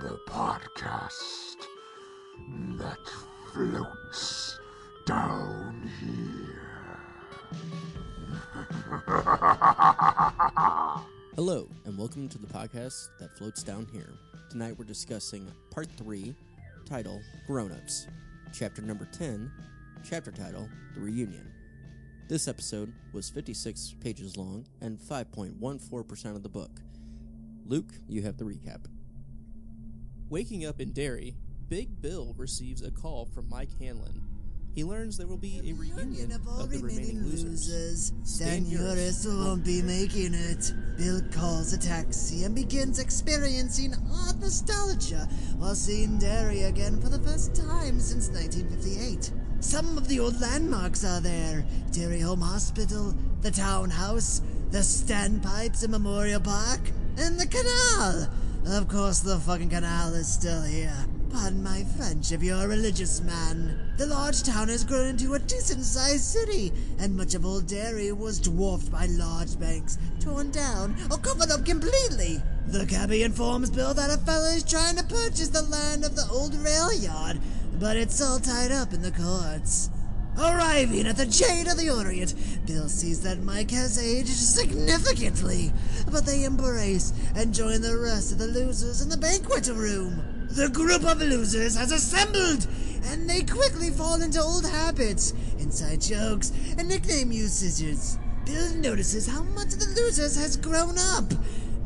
the podcast that floats down here. Hello, and welcome to the podcast that floats down here. Tonight we're discussing Part 3, title, Grown-Ups. Chapter number 10, chapter title, The Reunion. This episode was 56 pages long and 5.14% of the book. Luke, you have the recap. Waking up in Derry, Big Bill receives a call from Mike Hanlon. He learns there will be a reunion of the remaining losers. Stan Uris won't be making it. Bill calls a taxi and begins experiencing odd nostalgia while seeing Derry again for the first time since 1958. Some of the old landmarks are there. Derry Home Hospital, the townhouse, the standpipes in Memorial Park, and the canal! Of course the fucking canal is still here. Pardon my French if you're a religious man. The large town has grown into a decent-sized city, and much of old Derry was dwarfed by large banks, torn down, or covered up completely. The cabbie informs Bill that a fella is trying to purchase the land of the old rail yard, but it's all tied up in the courts. Arriving at the Jade of the Orient, Bill sees that Mike has aged significantly, but they embrace and join the rest of the losers in the banquet room. The group of losers has assembled, and they quickly fall into old habits, inside jokes, and nickname usages. Bill notices how much of the losers has grown up.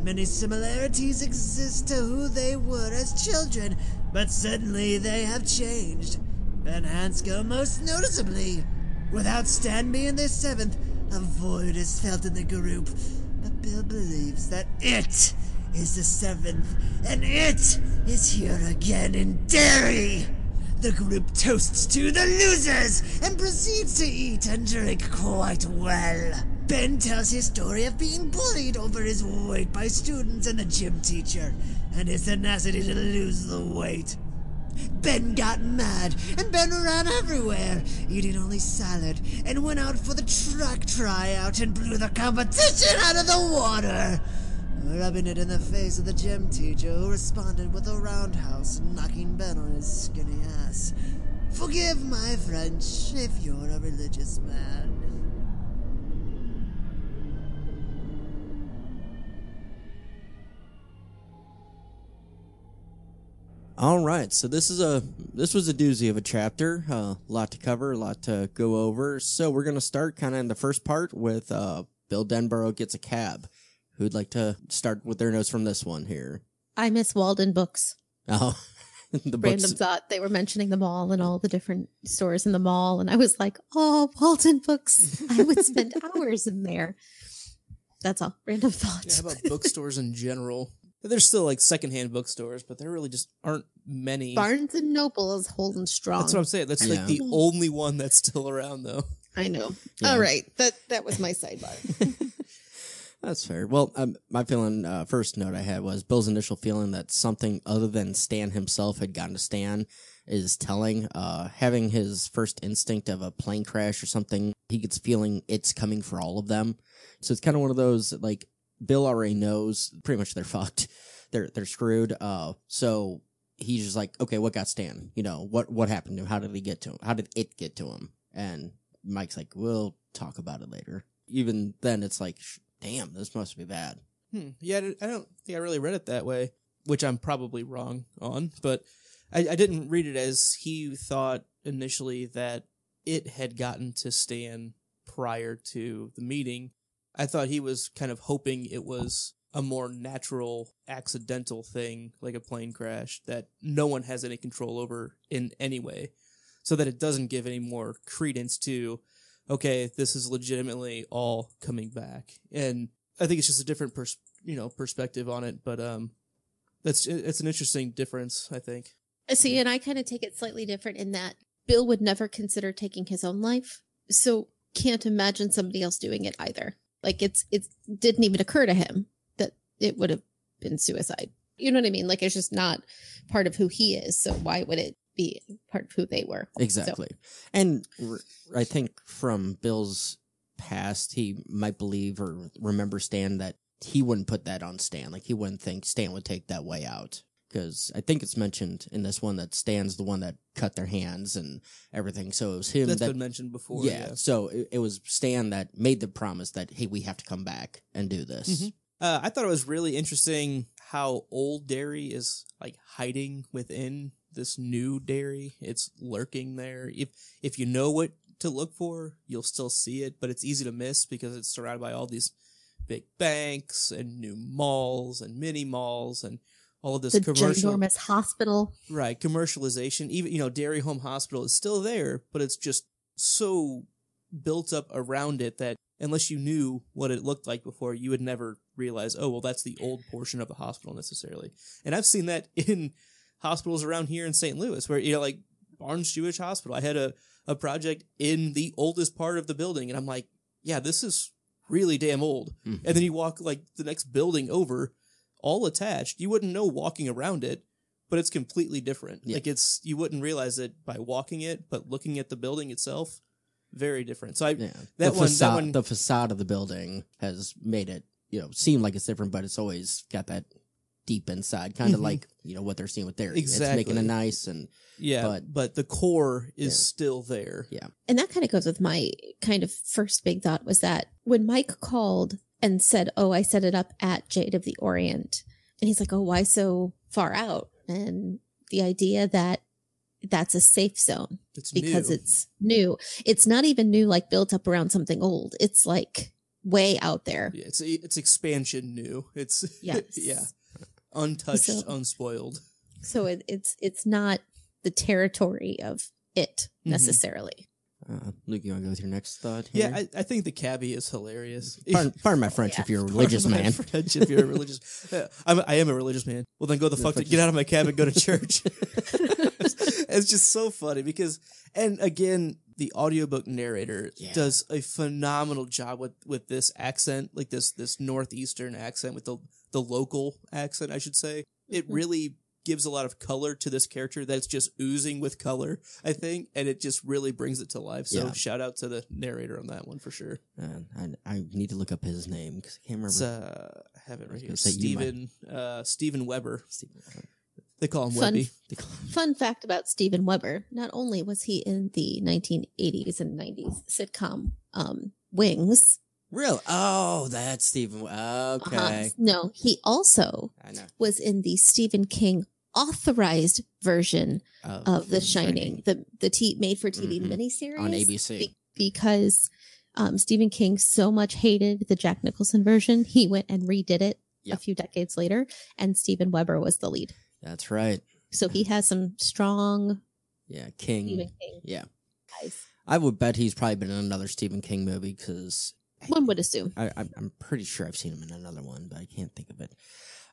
Many similarities exist to who they were as children, but suddenly they have changed. Ben Hansko most noticeably. Without Stan being their seventh, a void is felt in the group. But Bill believes that it is the seventh, and it is here again in Derry. The group toasts to the losers and proceeds to eat and drink quite well. Ben tells his story of being bullied over his weight by students and the gym teacher, and his tenacity to lose the weight. Ben got mad, and Ben ran everywhere, eating only salad, and went out for the track tryout and blew the competition out of the water, rubbing it in the face of the gym teacher, who responded with a roundhouse, knocking Ben on his skinny ass. Forgive my French if you're a religious man. All right, so this was a doozy of a chapter, a lot to cover, a lot to go over. So we're going to start kind of in the first part with Bill Denbrough gets a cab. Who'd like to start with their notes from this one here? I miss Walden books. Oh, the books. Random thought. They were mentioning the mall and all the different stores in the mall, and I was like, oh, Walden books. I would spend hours in there. That's all. Random thought. Yeah, how about bookstores in general? There's still like secondhand bookstores, but there really just aren't many. Barnes and Noble is holding strong. That's what I'm saying. That's like the only one that's still around, though. I know. Yeah. All right, that was my sidebar. That's fair. Well, my feeling, first note I had was Bill's initial feeling that something other than Stan himself had gotten to Stan is telling. Having his first instinct of a plane crash or something, he gets feeling it's coming for all of them. So it's kind of one of those like. Bill already knows pretty much they're fucked. They're screwed. So he's just like, okay, what got Stan? You know, what happened to him? How did he get to him? How did it get to him? And Mike's like, we'll talk about it later. Even then, it's like, damn, this must be bad. Yeah, I don't think I really read it that way, which I'm probably wrong on. But I didn't read it as he thought initially that it had gotten to Stan prior to the meeting. I thought he was kind of hoping it was a more natural, accidental thing, like a plane crash, that no one has any control over in any way, so that it doesn't give any more credence to, okay, this is legitimately all coming back. And I think it's just a different perspective on it, but it's an interesting difference, I think. See, and I kind of take it slightly different in that Bill would never consider taking his own life, so can't imagine somebody else doing it either. Like, it didn't even occur to him that it would have been suicide. You know what I mean? Like, it's just not part of who he is. So why would it be part of who they were? Exactly. So. And I think from Bill's past, he might believe or remember Stan that he wouldn't put that on Stan. Like, he wouldn't think Stan would take that way out. because I think it's mentioned in this one that Stan's the one that cut their hands and everything. So it was him. That's been mentioned before. Yeah. So it was Stan that made the promise that, hey, we have to come back and do this. Mm-hmm. I thought it was really interesting how old Derry is like hiding within this new Derry. It's lurking there. If you know what to look for, you'll still see it, but it's easy to miss because it's surrounded by all these big banks and new malls and mini malls and all of this ginormous hospital. Right, commercialization. Even, you know, Derry Home Hospital is still there, but it's just so built up around it that unless you knew what it looked like before, you would never realize, oh, well, that's the old portion of the hospital necessarily. And I've seen that in hospitals around here in St. Louis where, you know, like Barnes Jewish Hospital. I had a project in the oldest part of the building, and I'm like, yeah, this is really damn old. Mm-hmm. And then you walk like the next building over, all attached. You wouldn't know walking around it, but it's completely different. Yeah. Like you wouldn't realize it by walking it, but looking at the building itself, very different. So the facade of the building has made it, you know, seem like it's different, but it's always got that deep inside, kind of mm-hmm. like, you know, what they're seeing with Derry. Exactly. It's making it nice and but the core is still there. Yeah. And that kind of goes with my kind of first big thought was that when Mike called and said, oh, I set it up at Jade of the Orient. And he's like, oh, why so far out? And the idea that that's a safe zone it's new. It's not even new, like built up around something old. It's like way out there. Yeah, it's expansion new. It's yeah. Untouched, unspoiled. So it's not the territory of it necessarily. Luke, you want to go with your next thought? Henry? Yeah, I think the cabbie is hilarious. Pardon my French if you're a religious man. I am a religious man. Well, then go the fuck. Get out of my cab and go to church. It's just so funny because, and again, the audiobook narrator does a phenomenal job with this accent, like this northeastern accent with the local accent, I should say. It really gives a lot of color to this character that's just oozing with color, I think, and it just really brings it to life. So shout out to the narrator on that one for sure. I need to look up his name because I can't remember. I have it right here. Steven Weber. They call him Webby. Fun fact about Steven Weber. Not only was he in the 1980s and 90s sitcom Wings. Really? Oh, that's Stephen. Okay. No, he also was in the Stephen King authorized version of The Shining, the made for TV miniseries on ABC. Because Stephen King so much hated the Jack Nicholson version, he went and redid it a few decades later, and Steven Weber was the lead. That's right. So he has some strong, Stephen King. Yeah, guys. I would bet he's probably been in another Stephen King movie because. One would assume. I'm pretty sure I've seen him in another one, but I can't think of it.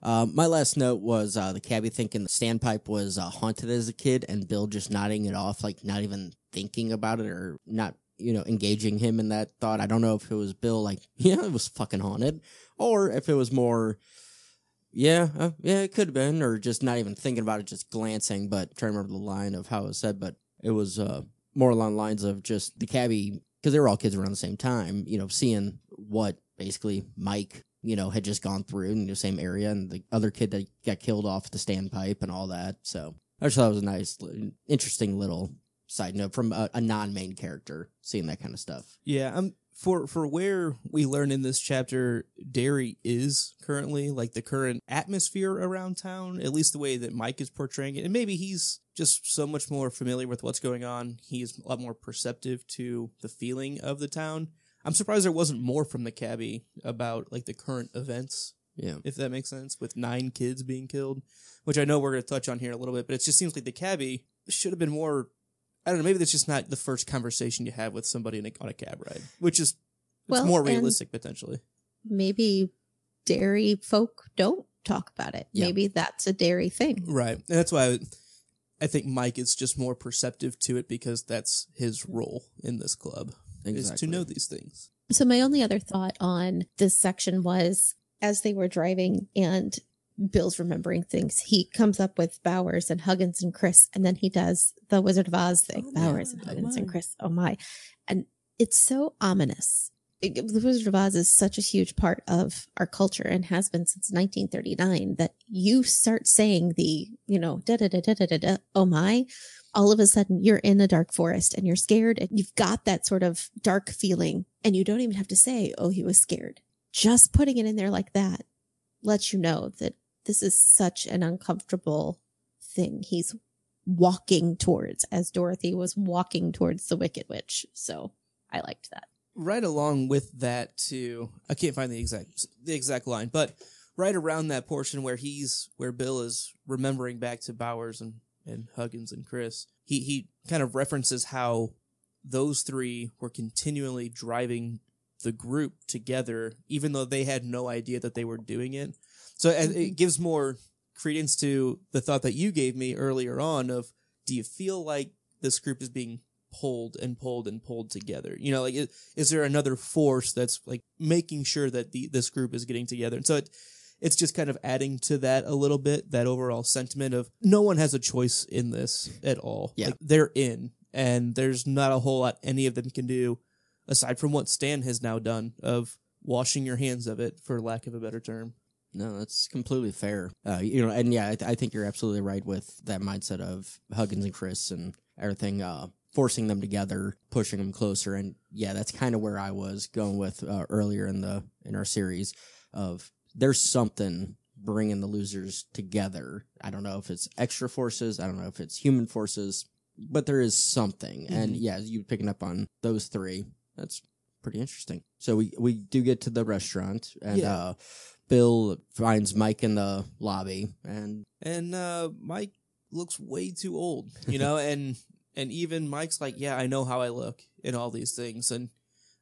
My last note was the cabbie thinking the standpipe was haunted as a kid, and Bill just nodding it off, like not even thinking about it or not, you know, engaging him in that thought. I don't know if it was Bill like, yeah, it was fucking haunted, or if it was more, yeah, it could have been, or just not even thinking about it, just glancing, but I'm trying to remember the line of how it was said, but it was more along the lines of just the cabbie, because they were all kids around the same time, you know, seeing what basically Mike, you know, had just gone through in the same area and the other kid that got killed off the standpipe and all that. So I just thought it was a nice, interesting little side note from a non-main character seeing that kind of stuff. Yeah, for where we learn in this chapter, Derry is currently like the current atmosphere around town, at least the way that Mike is portraying it. And maybe he's just so much more familiar with what's going on. He is a lot more perceptive to the feeling of the town. I'm surprised there wasn't more from the cabbie about like the current events, if that makes sense, with 9 kids being killed, which I know we're going to touch on here in a little bit, but it just seems like the cabbie should have been more. I don't know, maybe that's just not the first conversation you have with somebody on a cab ride, which is more realistic potentially. Maybe Derry folk don't talk about it. Yeah. Maybe that's a Derry thing. Right. And that's why I think Mike is just more perceptive to it because that's his role in this club is to know these things. So my only other thought on this section was as they were driving and Bill's remembering things. He comes up with Bowers and Huggins and Chris, and then he does the Wizard of Oz thing. Oh, Bowers and Huggins and Chris. Oh, my. And it's so ominous. The Wizard of Oz is such a huge part of our culture and has been since 1939 that you start saying the, you know, da da da da da da da, oh my, all of a sudden you're in a dark forest and you're scared and you've got that sort of dark feeling and you don't even have to say, oh, he was scared. Just putting it in there like that lets you know that this is such an uncomfortable thing he's walking towards, as Dorothy was walking towards the Wicked Witch. So I liked that. Right along with that, too, I can't find the exact line, but right around that portion where Bill is remembering back to Bowers and Huggins and Chris, he kind of references how those three were continually driving the group together, even though they had no idea that they were doing it. So it gives more credence to the thought that you gave me earlier on of, do you feel like this group is being pulled and pulled and pulled together? You know, like, is there another force that's like making sure that this group is getting together? And so it's just kind of adding to that a little bit, that overall sentiment of no one has a choice in this at all. Yeah. Like, they're in, and there's not a whole lot any of them can do aside from what Stan has now done of washing your hands of it, for lack of a better term. No, that's completely fair. You know, and yeah, I think you're absolutely right with that mindset of Huggins and Chris and everything, forcing them together, pushing them closer. And yeah, that's kind of where I was going with earlier in our series of, there's something bringing the losers together. I don't know if it's extra forces, I don't know if it's human forces, but there is something. Mm-hmm. And yeah, you picking up on those three, that's pretty interesting. So we do get to the restaurant, and yeah. Bill finds Mike in the lobby, and Mike looks way too old, you know, and even Mike's like, yeah, I know how I look and all these things. And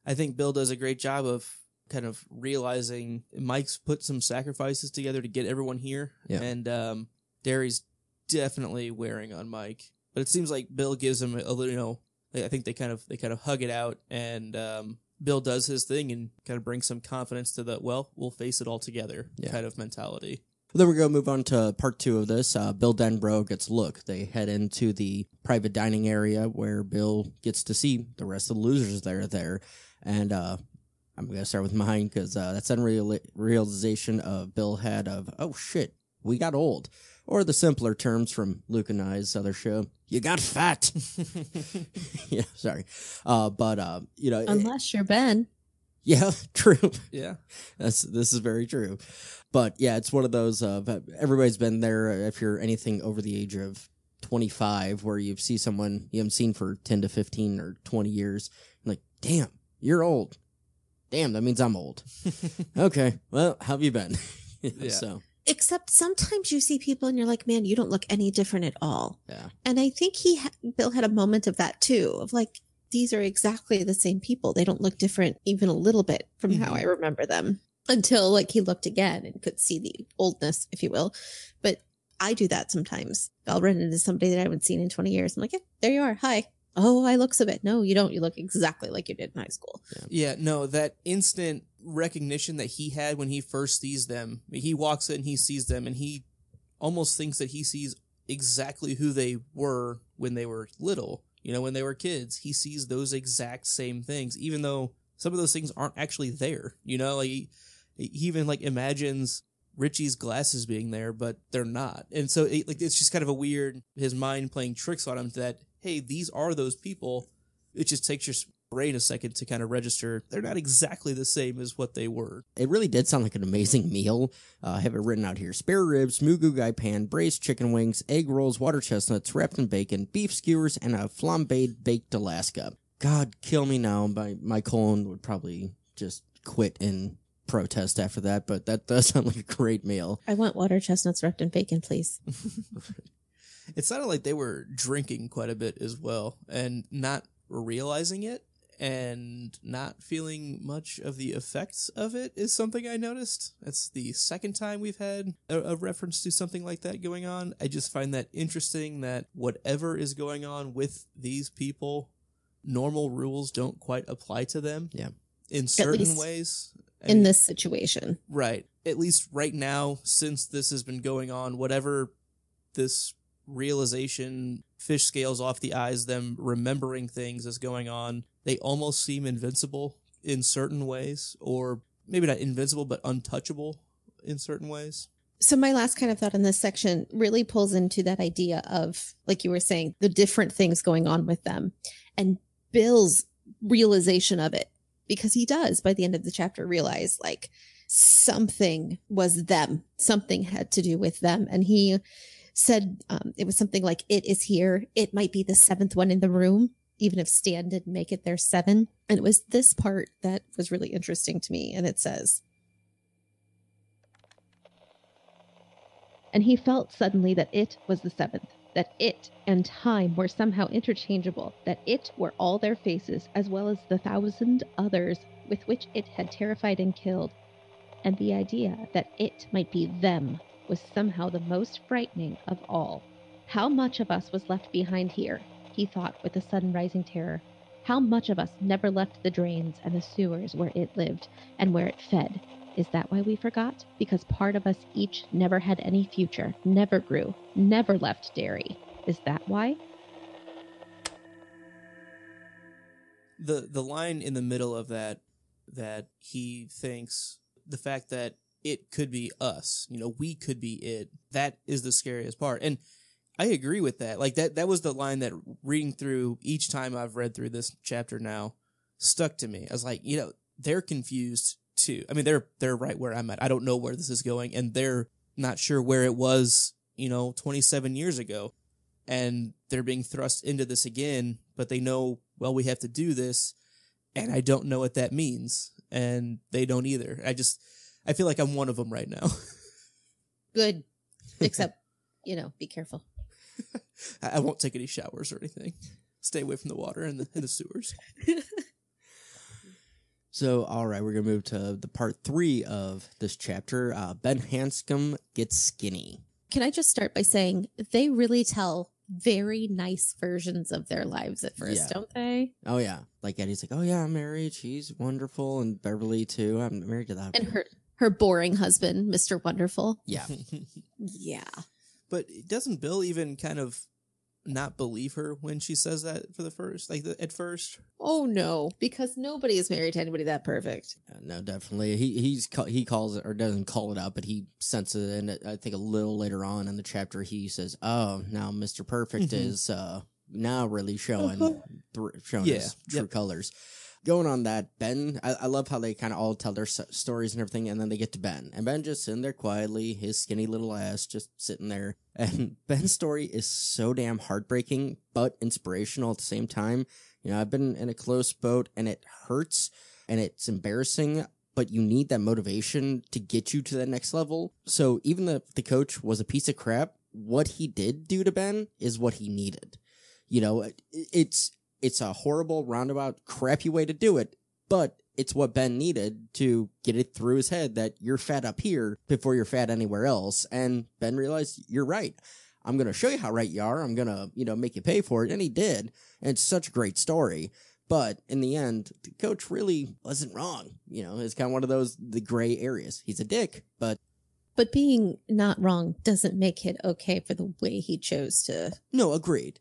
I think Bill does a great job of kind of realizing Mike's put some sacrifices together to get everyone here. Yeah. And Derry's definitely wearing on Mike. But it seems like Bill gives him a little, you know, I think they kind of hug it out. And Bill does his thing and kind of brings some confidence to the, well, we'll face it all together, yeah, kind of mentality. Then we're going to move on to part two of this. Bill Denbrough gets Luke. They head into the private dining area where Bill gets to see the rest of the losers that are there. And I'm going to start with mine because that's the realization of Bill had of, oh, shit, we got old. Or the simpler terms from Luke and I's other show, you got fat. Yeah, sorry. But, you know. Unless you're Ben. Yeah, true. Yeah. This is very true. But yeah, it's one of those, everybody's been there if you're anything over the age of 25, where you see someone you haven't seen for 10 to 15 or 20 years. I'm like, damn, you're old. Damn, that means I'm old. Okay, well, how have you been? You know, yeah. So. Except sometimes you see people and you're like, man, you don't look any different at all. Yeah. And I think Bill had a moment of that too, of like, these are exactly the same people. They don't look different even a little bit from mm-hmm. how I remember them, until like he looked again and could see the oldness, if you will. But I do that sometimes. I'll run into somebody that I haven't seen in 20 years. I'm like, yeah, there you are. Hi. Oh, I look so bad. No, you don't. You look exactly like you did in high school. Yeah, no, that instant recognition that he had when he first sees them. He walks in, he sees them, and he almost thinks that he sees exactly who they were when they were little. You know, when they were kids, he sees those exact same things, even though some of those things aren't actually there. You know, like, he even like imagines Richie's glasses being there, but they're not. And so it's just kind of a weird, his mind playing tricks on him that, hey, these are those people. It just takes your brain a second to kind of register. They're not exactly the same as what they were. It really did sound like an amazing meal. I have it written out here. Spare ribs, mugugai pan, braised chicken wings, egg rolls, water chestnuts, wrapped in bacon, beef skewers, and a flambéed baked Alaska. God, kill me now. My colon would probably just quit and protest after that, but that does sound like a great meal. I want water chestnuts wrapped in bacon, please. It sounded like they were drinking quite a bit as well, and not realizing it, and not feeling much of the effects of it is something I noticed. That's the second time we've had a reference to something like that going on. I just find that interesting that whatever is going on with these people, normal rules don't quite apply to them. Yeah, in certain ways. In this situation. Right. At least right now, since this has been going on, whatever this realization, fish scales off the eyes, them remembering things is going on, they almost seem invincible in certain ways, or maybe not invincible, but untouchable in certain ways. So my last kind of thought in this section really pulls into that idea of, like you were saying, the different things going on with them and Bill's realization of it, because he does by the end of the chapter realize like something was them. Something had to do with them. And he said it was something like, it is here. It might be the seventh one in the room, even if Stan didn't make it there 7. And it was this part that was really interesting to me. And it says, and he felt suddenly that it was the 7th, that it and time were somehow interchangeable, that it were all their faces, as well as the 1,000 others with which it had terrified and killed. And the idea that it might be them was somehow the most frightening of all. How much of us was left behind here, he thought with a sudden rising terror. How much of us never left the drains and the sewers where it lived and where it fed? Is that why we forgot? Because part of us each never had any future, never grew, never left Derry. Is that why? The line in the middle of that he thinks the fact that it could be us, you know, we could be it, that is the scariest part. And I agree with that. Like that was the line that, reading through each time I've read through this chapter now, stuck to me. I was like, you know, they're confused too. I mean, they're right where I'm at. I don't know where this is going, and they're not sure where it was, you know, 27 years ago. And they're being thrust into this again, but they know, well, we have to do this, and I don't know what that means. And they don't either. I feel like I'm one of them right now. Good. Except, you know, be careful. I won't take any showers or anything. Stay away from the water and the sewers. So, all right, we're going to move to the part 3 of this chapter. Ben Hanscom gets skinny. Can I just start by saying they really tell very nice versions of their lives at first, don't they? Oh, yeah. Like Eddie's like, oh, yeah, I'm married. She's wonderful. And Beverly, too. I'm married to that. And her boring husband, Mr. Wonderful. Yeah. Yeah. But doesn't Bill even kind of not believe her when she says that at first? Oh no, because nobody is married to anybody that perfect. No, definitely. He calls it, or doesn't call it out, but he senses it. And I think a little later on in the chapter, he says, "Oh, now Mr. Perfect is now really showing his true colors." Going on that, Ben, I love how they kind of all tell their stories and everything, and then they get to Ben. And Ben just sitting there quietly, his skinny little ass just sitting there. And Ben's story is so damn heartbreaking, but inspirational at the same time. You know, I've been in a close boat, and it hurts, and it's embarrassing, but you need that motivation to get you to the next level. So even if the coach was a piece of crap, what he did do to Ben is what he needed. You know, It's a horrible, roundabout, crappy way to do it, but it's what Ben needed to get it through his head that you're fat up here before you're fat anywhere else. And Ben realized, you're right. I'm going to show you how right you are. I'm going to, you know, make you pay for it. And he did. And it's such a great story. But in the end, the coach really wasn't wrong. You know, it's kind of one of those, the gray areas. He's a dick, but... But being not wrong doesn't make it okay for the way he chose to... No, agreed.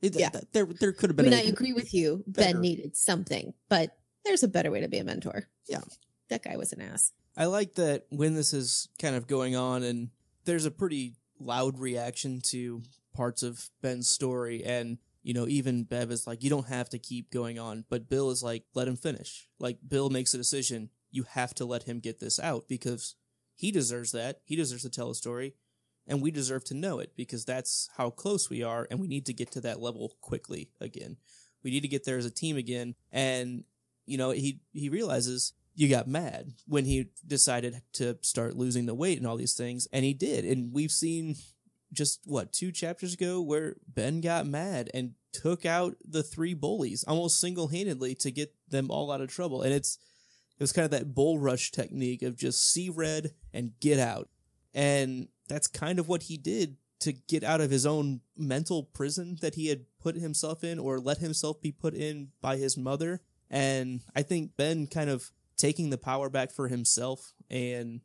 Yeah. There could have been. I mean, I agree with you. Better. Ben needed something, but there's a better way to be a mentor. Yeah. That guy was an ass. I like that when this is kind of going on and there's a pretty loud reaction to parts of Ben's story. And, you know, even Bev is like, you don't have to keep going on. But Bill is like, let him finish. Like, Bill makes a decision. You have to let him get this out because he deserves that. He deserves to tell a story. And we deserve to know it because that's how close we are, and we need to get to that level quickly again. We need to get there as a team again. And, you know, he realizes you got mad when he decided to start losing the weight and all these things, and he did. And we've seen just, 2 chapters ago where Ben got mad and took out the 3 bullies almost single-handedly to get them all out of trouble. And it was kind of that bull rush technique of just see red and get out. And... that's kind of what he did to get out of his own mental prison that he had put himself in, or let himself be put in by his mother. And I think Ben kind of taking the power back for himself and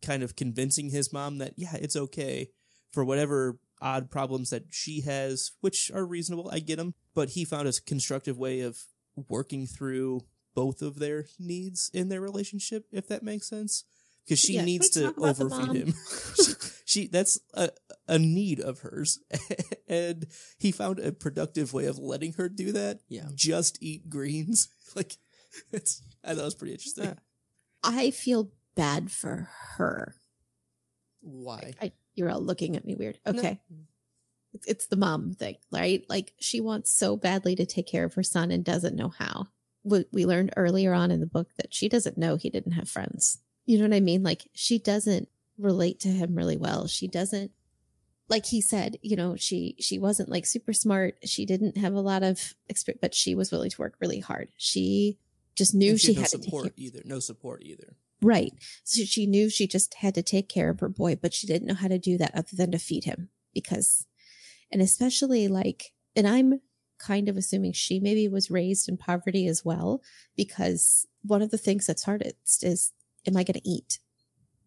kind of convincing his mom that, yeah, it's okay for whatever odd problems that she has, which are reasonable. I get them. But he found a constructive way of working through both of their needs in their relationship, if that makes sense. Because she needs to overfeed him. That's a need of hers. And he found a productive way of letting her do that. Yeah. Just eat greens. Like, I thought it was pretty interesting. Yeah. I feel bad for her. Why? You're all looking at me weird. Okay. No. It's the mom thing, right? Like, she wants so badly to take care of her son and doesn't know how. We learned earlier on in the book that she doesn't know he didn't have friends. You know what I mean? Like, she doesn't relate to him really well. She doesn't, like he said, you know, she wasn't like super smart. She didn't have a lot of experience, but she was willing to work really hard. She just knew she had to take care. No support either. Right. So she knew she just had to take care of her boy, but she didn't know how to do that other than to feed him, because, and especially like, and I'm kind of assuming she maybe was raised in poverty as well, because one of the things that's hardest is, am I going to eat?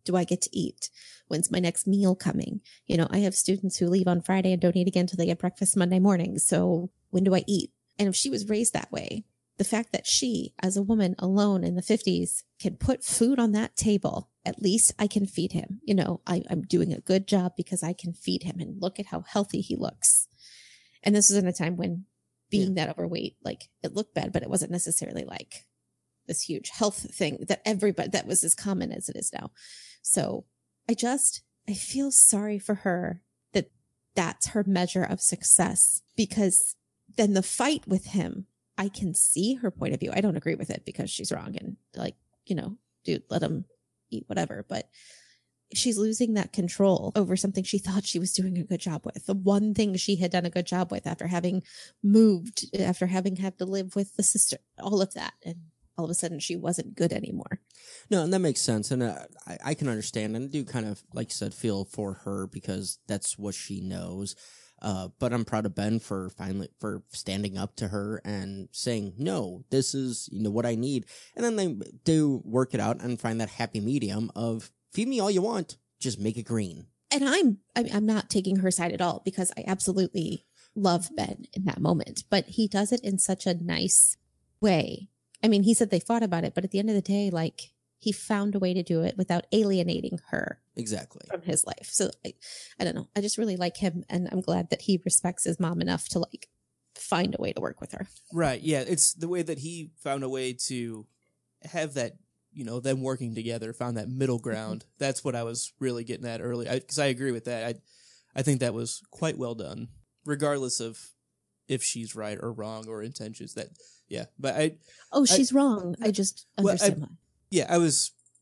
Do I get to eat? When's my next meal coming? You know, I have students who leave on Friday and don't eat again until they get breakfast Monday morning. So when do I eat? And if she was raised that way, the fact that she, as a woman alone in the 50s, can put food on that table, at least I can feed him. You know, I'm doing a good job because I can feed him, and look at how healthy he looks. And this was in a time when being that overweight, like, it looked bad, but it wasn't necessarily like this huge health thing that that was as common as it is now. So I feel sorry for her that that's her measure of success, because then the fight with him, I can see her point of view. I don't agree with it because she's wrong. And like, you know, dude, let him eat whatever. But she's losing that control over something she thought she was doing a good job with. The one thing she had done a good job with after having moved, after having had to live with the sister, all of that. And all of a sudden she wasn't good anymore. No, and that makes sense. And I can understand. And I do kind of, like you said, feel for her because that's what she knows. But I'm proud of Ben for standing up to her and saying, no, this is, you know, what I need. And then they do work it out and find that happy medium of feed me all you want, just make it green. And I'm not taking her side at all, because I absolutely love Ben in that moment, but he does it in such a nice way. I mean, he said they fought about it, but at the end of the day, like, he found a way to do it without alienating her. Exactly. From his life. So I don't know. I just really like him, and I'm glad that he respects his mom enough to, like, find a way to work with her. Right. Yeah. It's the way that he found a way to have that, you know, them working together, found that middle ground. Mm-hmm. That's what I was really getting at early. Because I agree with that. I think that was quite well done, regardless of if she's right or wrong or intentions. That, yeah. But she's wrong. I just understand why. Yeah,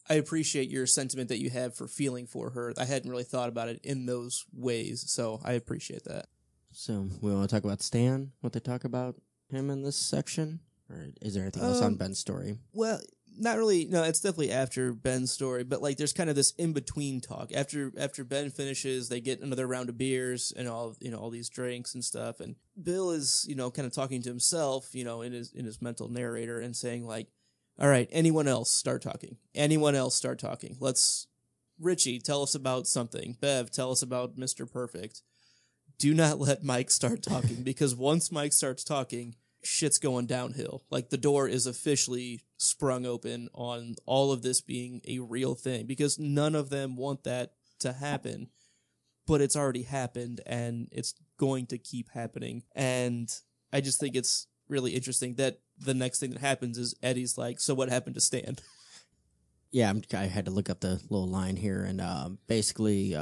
I appreciate your sentiment that you have for feeling for her. I hadn't really thought about it in those ways, so I appreciate that. So, we want to talk about Stan, what they talk about him in this section? Or is there anything else on Ben's story? Well, not really. No, it's definitely after Ben's story, but like, there's kind of this in-between talk. After Ben finishes, they get another round of beers and all, you know, all these drinks and stuff, and Bill is, you know, kind of talking to himself, you know, in his mental narrator, and saying, like, all right, anyone else, start talking. Anyone else, start talking. Richie, tell us about something. Bev, tell us about Mr. Perfect. Do not let Mike start talking, because once Mike starts talking, shit's going downhill. Like, the door is officially sprung open on all of this being a real thing, because none of them want that to happen. But it's already happened, and it's going to keep happening. And I just think it's really interesting that the next thing that happens is Eddie's like, so what happened to Stan? Yeah, I had to look up the little line here, and basically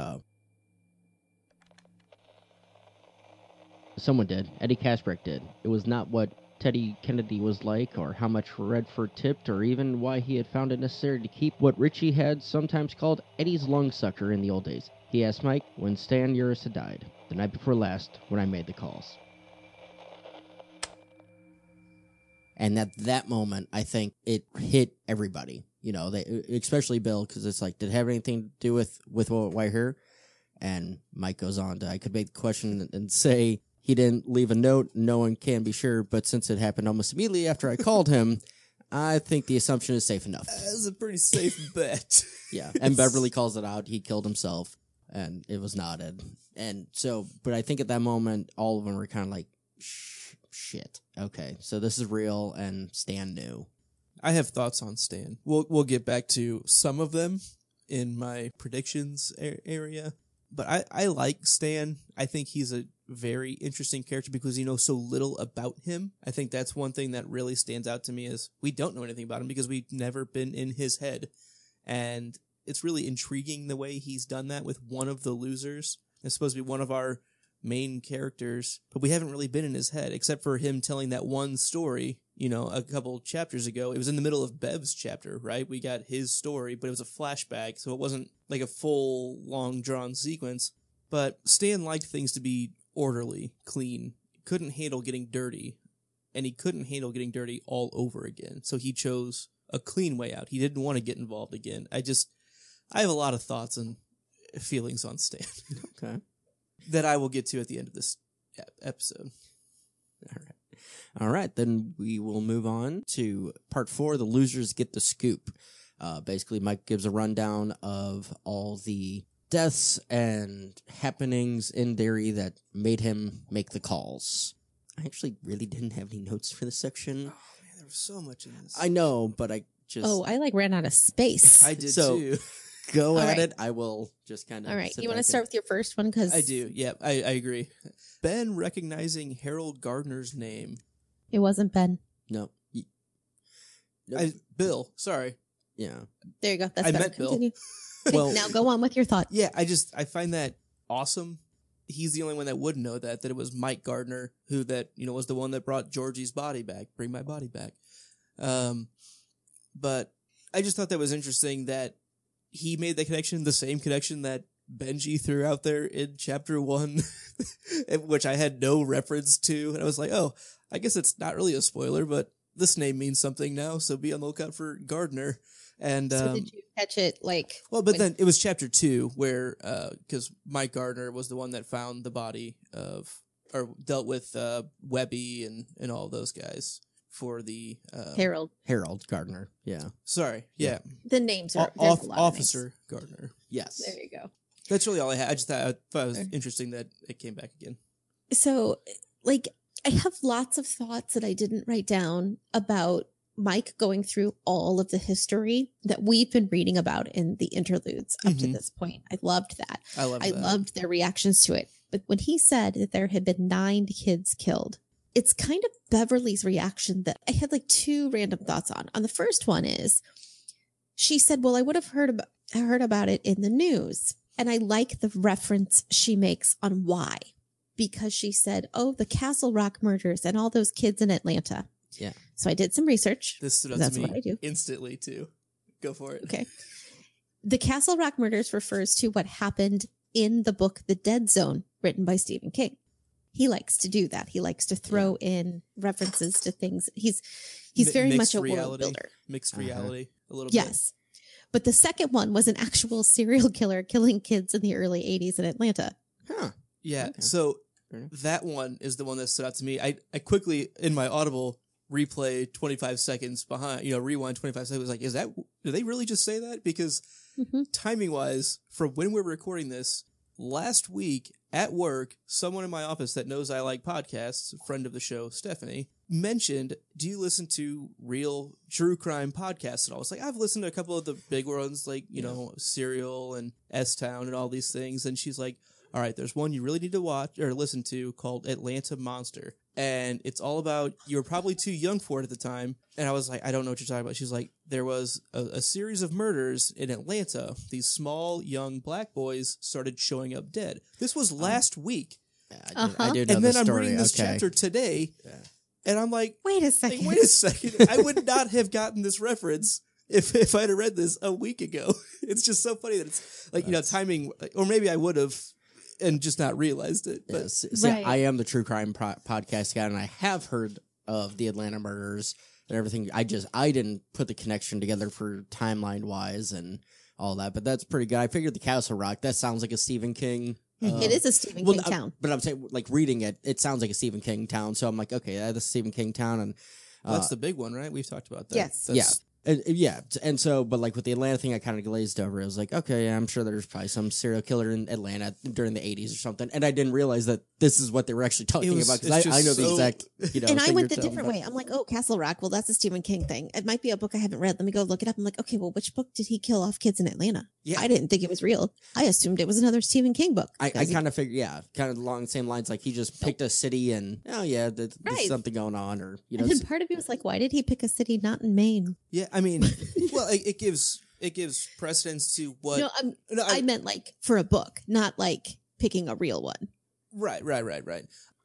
someone did. Eddie Kaspbrak did. It was not what Teddy Kennedy was like, or how much Redford tipped, or even why he had found it necessary to keep what Richie had sometimes called Eddie's lung sucker in the old days. He asked Mike when Stan Uris had died, the night before last, when I made the calls. And at that moment, I think it hit everybody, you know, especially Bill, because it's like, did it have anything to do with why here? And Mike goes on to, I could make the question and say he didn't leave a note. No one can be sure. But since it happened almost immediately after I called him, I think the assumption is safe enough. That's a pretty safe bet. Yeah. And Beverly calls it out. He killed himself, and it was nodded. And so, but I think at that moment, all of them were kind of like, shit. Okay, so this is real, and Stan knew. I have thoughts on Stan. We'll get back to some of them in my predictions area. But I like Stan. I think he's a very interesting character because you know so little about him. I think that's one thing that really stands out to me is we don't know anything about him because we've never been in his head. And it's really intriguing the way he's done that with one of the losers. It's supposed to be one of our main characters, but we haven't really been in his head except for him telling that one story, you know, a couple chapters ago. It was in the middle of Bev's chapter, right? We got his story, but it was a flashback, so it wasn't like a full, long-drawn sequence. But Stan liked things to be orderly, clean, couldn't handle getting dirty, and he couldn't handle getting dirty all over again, so he chose a clean way out. He didn't want to get involved again. I have a lot of thoughts and feelings on Stan. Okay. That I will get to at the end of this episode. All right. Then we will move on to part 4. The losers get the scoop. Basically, Mike gives a rundown of all the deaths and happenings in Derry that made him make the calls. I actually really didn't have any notes for this section. Oh man, there was so much in this. I know, but I just I ran out of space. I did so, too. Go at it. I will just kind of... All right. You want to start with your first one? Cause I do. Yeah, I agree. Ben recognizing Harold Gardner's name. It wasn't Ben. No. Bill. Sorry. Yeah. There you go. That's better. Continue. Bill. Well, now go on with your thought. Yeah, I find that awesome. He's the only one that would know that it was Mike Gardner who was the one that brought Georgie's body back. Bring my body back. But I just thought that was interesting that he made the connection, the same connection that Benji threw out there in chapter 1, which I had no reference to. And I was like, oh, I guess it's not really a spoiler, but this name means something now. So be on the lookout for Gardner. And so did you catch it? Then it was chapter 2 where, because Mike Gardner was the one that found the body or dealt with Webby and all those guys. For the Harold Gardner, yeah. Sorry, yeah. The names are Officer Gardner. Yes, there you go. That's really all I had. I just thought it was interesting that it came back again. So, I have lots of thoughts that I didn't write down about Mike going through all of the history that we've been reading about in the interludes up to this point. I loved that. I loved their reactions to it. But when he said that there had been 9 kids killed. It's kind of Beverly's reaction that I had 2 random thoughts on. On the first one is she said, well, I would have heard about it in the news. And I like the reference she makes on why, because she said, oh, the Castle Rock murders and all those kids in Atlanta. Yeah. So I did some research. This stood out to me instantly too. Go for it. Okay. The Castle Rock murders refers to what happened in the book, The Dead Zone, written by Stephen King. He likes to do that. He likes to throw in references to things. He's very much a world builder. Mixed reality a little bit. Yes. But the second one was an actual serial killer killing kids in the early 80s in Atlanta. Huh. Yeah. Okay. So that one is the one that stood out to me. I quickly, in my Audible, replay 25 seconds behind, rewind 25 seconds. Do they really just say that? Because timing-wise, from when we're recording this, last week at work, someone in my office that knows I like podcasts, a friend of the show, Stephanie, mentioned, do you listen to real true crime podcasts at all? It's like, I've listened to a couple of the big ones, Serial and S-Town and all these things. And she's like, all right, there's one you really need to watch or listen to called Atlanta Monster. And it's all about, you were probably too young for it at the time. And I was like, I don't know what you're talking about. She's like, there was a series of murders in Atlanta. These small, young black boys started showing up dead. This was last week. I did know the story. And then I'm reading this chapter today. Yeah. And I'm like, wait a second. I would not have gotten this reference if I'd have read this a week ago. It's just so funny that it's timing, or maybe I would have. And just not realized it. But. Yes. So, right. I am the true crime podcast guy, and I have heard of the Atlanta murders and everything. I didn't put the connection together for timeline-wise and all that, but that's pretty good. I figured the Castle Rock, that sounds like a Stephen King. It is a Stephen King town. But I'm saying, reading it, it sounds like a Stephen King town, so I'm like, okay, that's a Stephen King town. And that's the big one, right? We've talked about that. Yes. That's Yeah, and so, but like with the Atlanta thing, I kind of glazed over. I was like, okay, I'm sure there's probably some serial killer in Atlanta during the 80s or something, and I didn't realize that this is what they were actually talking about, because I know the exact, and I went the different way. I'm like, oh, Castle Rock, well, that's a Stephen King thing. It might be a book I haven't read. Let me go look it up. I'm like, okay, well, which book did he kill off kids in Atlanta? Yeah. I didn't think it was real. I assumed it was another Stephen King book. I kind of figured, yeah, kind of along the same lines, like he just picked a city and, oh, yeah, there's something going on, or, you know. And then part of me was like, why did he pick a city not in Maine? Yeah. I mean, well, it gives precedence to what... No, I meant like for a book, not like picking a real one. Right.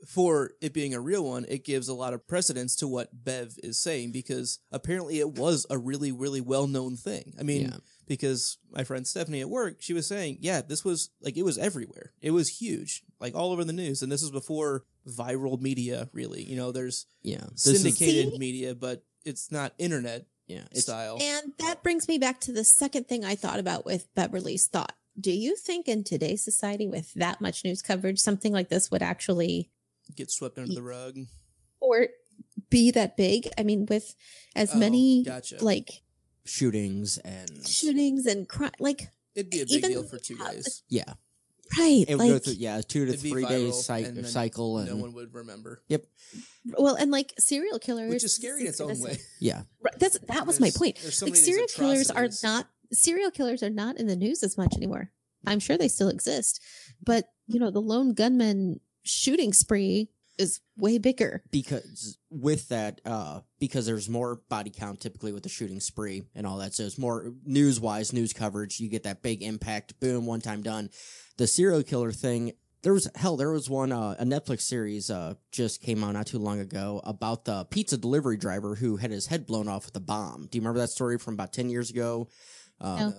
For it being a real one, it gives a lot of precedence to what Bev is saying, because apparently it was a really, really well-known thing. I mean, because my friend Stephanie at work, she was saying, yeah, this was like, it was everywhere. It was huge, like all over the news. And this was before viral media, really. You know, there's syndicated media, but it's not internet. Yeah, style. And that brings me back to the second thing I thought about with Beverly's thought. Do you think in today's society, with that much news coverage, something like this would actually get swept under the rug or be that big? I mean, with as many like shootings and crime, like it'd be a big deal for 2 days. Yeah, right. It would go through 2 to 3 days cycle, and no one would remember. Yep. Well, and like serial killers, which is scary in its own way. Yeah, that was my point. Like serial killers are not in the news as much anymore. I'm sure they still exist, but you know, the lone gunman shooting spree is way bigger, because with that, because there's more body count typically with the shooting spree and all that. So it's more news coverage. You get that big impact, boom, one time done. The serial killer thing. There was one, a Netflix series just came out not too long ago about the pizza delivery driver who had his head blown off with a bomb. Do you remember that story from about 10 years ago? No.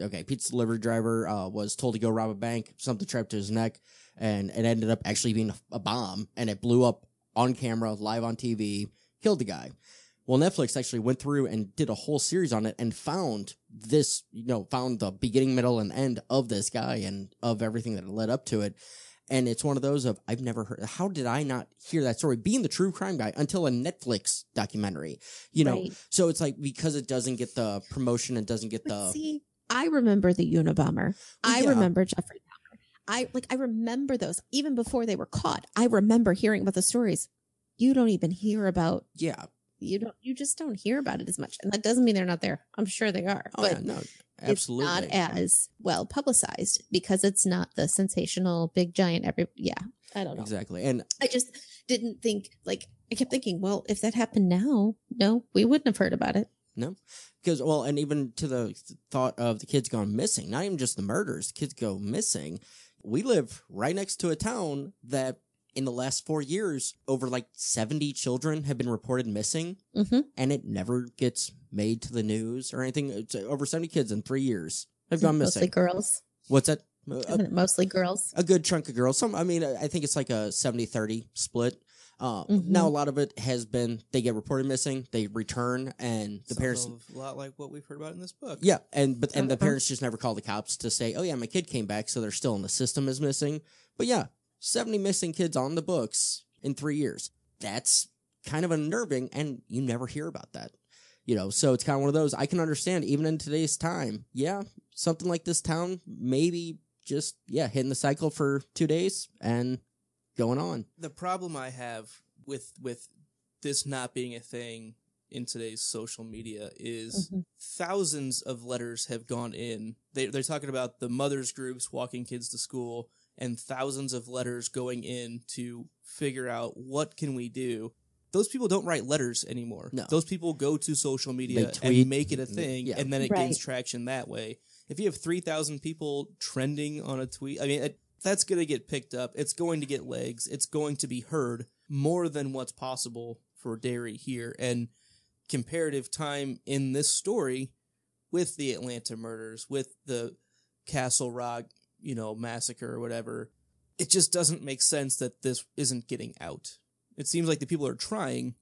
Okay, pizza delivery driver was told to go rob a bank, something strapped to his neck, and it ended up actually being a bomb, and it blew up on camera, live on TV, killed the guy. Well, Netflix actually went through and did a whole series on it and found this, found the beginning, middle, and end of this guy and of everything that led up to it. And it's one of those of, I've never heard, how did I not hear that story being the true crime guy until a Netflix documentary, Right. So it's like, because it doesn't get the promotion and doesn't get the... See, I remember the Unabomber. I remember Jeffrey Dahmer. I remember those even before they were caught. I remember hearing about the stories. You don't even hear about... Yeah. You just don't hear about it as much, and that doesn't mean they're not there. I'm sure they are, absolutely. It's not as well publicized because it's not the sensational big giant. I don't know exactly, and I just didn't think. Like I kept thinking, well, if that happened now, no, we wouldn't have heard about it. No, because and even to the thought of the kids gone missing, not even just the murders, kids go missing. We live right next to a town that, in the last 4 years, over like 70 children have been reported missing, and it never gets made to the news or anything. It's over 70 kids in 3 years have gone missing. Mostly girls. What's that? Isn't it mostly girls? A good chunk of girls. Some. I mean, I think it's like a 70-30 split. Now, a lot of it has been they get reported missing, they return, and the parents, a lot like what we've heard about in this book. Yeah, and the parents just never call the cops to say, oh yeah, my kid came back, so they're still in the system as missing. But yeah. 70 missing kids on the books in 3 years. That's kind of unnerving, and you never hear about that. So it's kind of one of those. I can understand, even in today's time, something like this town maybe just, hitting the cycle for 2 days and going on. The problem I have with this not being a thing in today's social media is thousands of letters have gone in. They're talking about the mothers groups walking kids to school, and thousands of letters going in to figure out what can we do. Those people don't write letters anymore. No. Those people go to social media and make it a thing, and then it gains traction that way. If you have 3,000 people trending on a tweet, I mean, that's going to get picked up. It's going to get legs. It's going to be heard more than what's possible for Derry here. And comparative time in this story with the Atlanta murders, with the Castle Rock, massacre or whatever, it just doesn't make sense that this isn't getting out. It seems like the people are trying,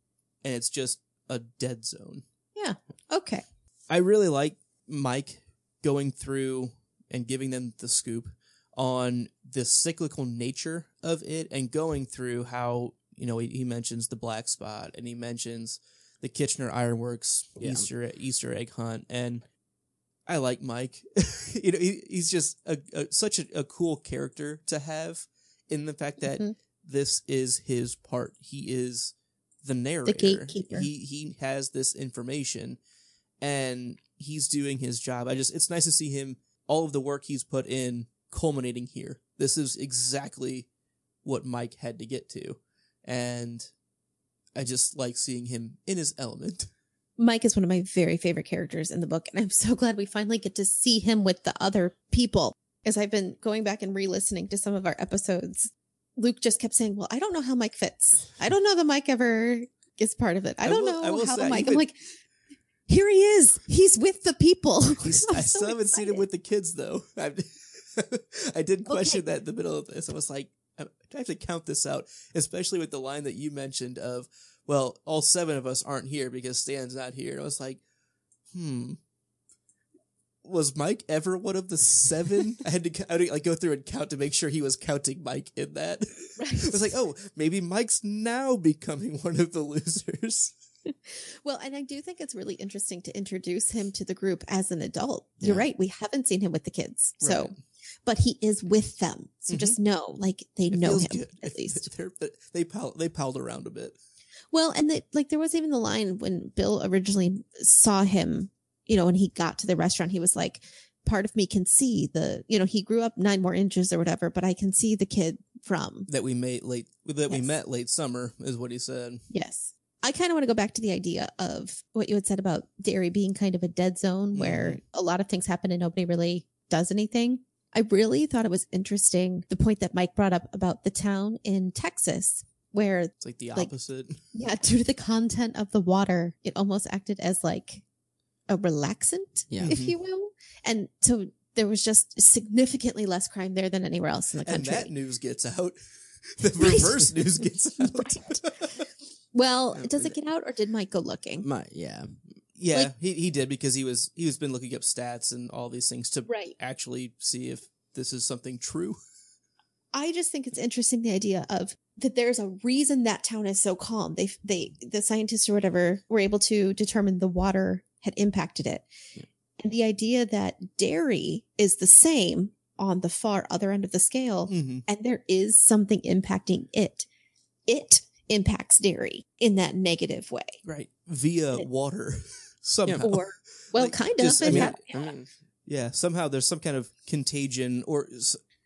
and it's just a dead zone. Yeah, okay. I really like Mike going through and giving them the scoop on the cyclical nature of it, and going through how, he mentions the black spot, and he mentions the Kitchener Ironworks Easter egg hunt, and I like Mike. You know, he's just such a cool character to have, in the fact that this is his part. He is the narrator. The gatekeeper. He has this information, and he's doing his job. It's nice to see him, all of the work he's put in, culminating here. This is exactly what Mike had to get to, and I just like seeing him in his element. Mike is one of my very favorite characters in the book, and I'm so glad we finally get to see him with the other people. As I've been going back and re-listening to some of our episodes, Luke just kept saying, well, I don't know how Mike fits. I don't know that Mike ever is part of it. I'm like, here he is. He's with the people. I still haven't seen him with the kids, though. I did question that in the middle of this. I was like, I have to count this out, especially with the line that you mentioned of, well, all seven of us aren't here because Stan's not here. And I was like, was Mike ever one of the seven? I had to like go through and count to make sure he was counting Mike in that. Right. I was like, oh, maybe Mike's now becoming one of the losers. Well, and I do think it's really interesting to introduce him to the group as an adult. Yeah. You're right. We haven't seen him with the kids. Right. So, but he is with them. So just know, like, they know him good. At least. They palled around a bit. Well, and there was even the line when Bill originally saw him, you know, when he got to the restaurant, he was like, part of me can see the, you know, he grew up 9 more inches or whatever, but I can see the kid from. That we met late summer is what he said. Yes. I kind of want to go back to the idea of what you had said about Derry being kind of a dead zone where a lot of things happen and nobody really does anything. I really thought it was interesting, the point that Mike brought up about the town in Texas, where it's like the opposite. Like, yeah, due to the content of the water, it almost acted as like a relaxant, if you will. And so there was just significantly less crime there than anywhere else in the country. And that news gets out. The reverse news gets out. Right. Well, does it get out, or did Mike go looking? Yeah, like, he did, because he was been looking up stats and all these things to actually see if this is something true. I just think it's interesting, the idea of that there's a reason that town is so calm. The scientists or whatever were able to determine the water had impacted it. Yeah. And the idea that Derry is the same on the far other end of the scale, and there is something impacting it. It impacts Derry in that negative way. Right. Via water. Somehow. Yeah, or, well, like, kind of. Somehow there's some kind of contagion, or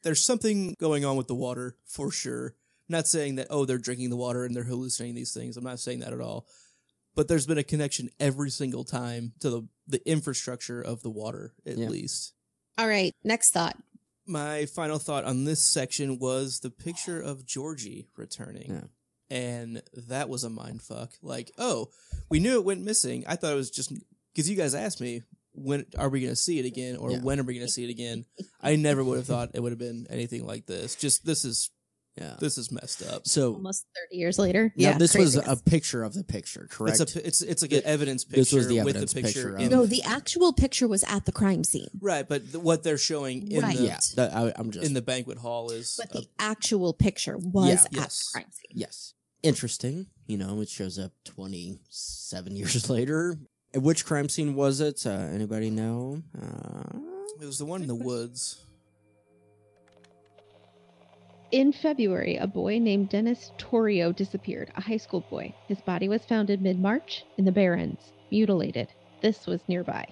there's something going on with the water for sure. I'm not saying that, oh, they're drinking the water and they're hallucinating these things. I'm not saying that at all. But there's been a connection every single time to the infrastructure of the water, at least. All right. Next thought. My final thought on this section was the picture of Georgie returning. Yeah. And that was a mind fuck. Like, oh, we knew it went missing. I thought it was just because you guys asked me, when are we going to see it again? Or when are we going to see it again? I never would have thought it would have been anything like this. Just this is messed up. So almost 30 years later. Yeah. Now, this was a picture of the picture, correct? It's like an evidence picture. This was the evidence with the picture. No, the actual picture was at the crime scene. Right. But what they're showing in the banquet hall is. But the actual picture was at the crime scene. Yes. Interesting. You know, it shows up 27 years later. Which crime scene was it? Anybody know? It was the one in the woods. In February, a boy named Dennis Torrio disappeared, a high school boy. His body was found in mid-March in the Barrens, mutilated. This was nearby.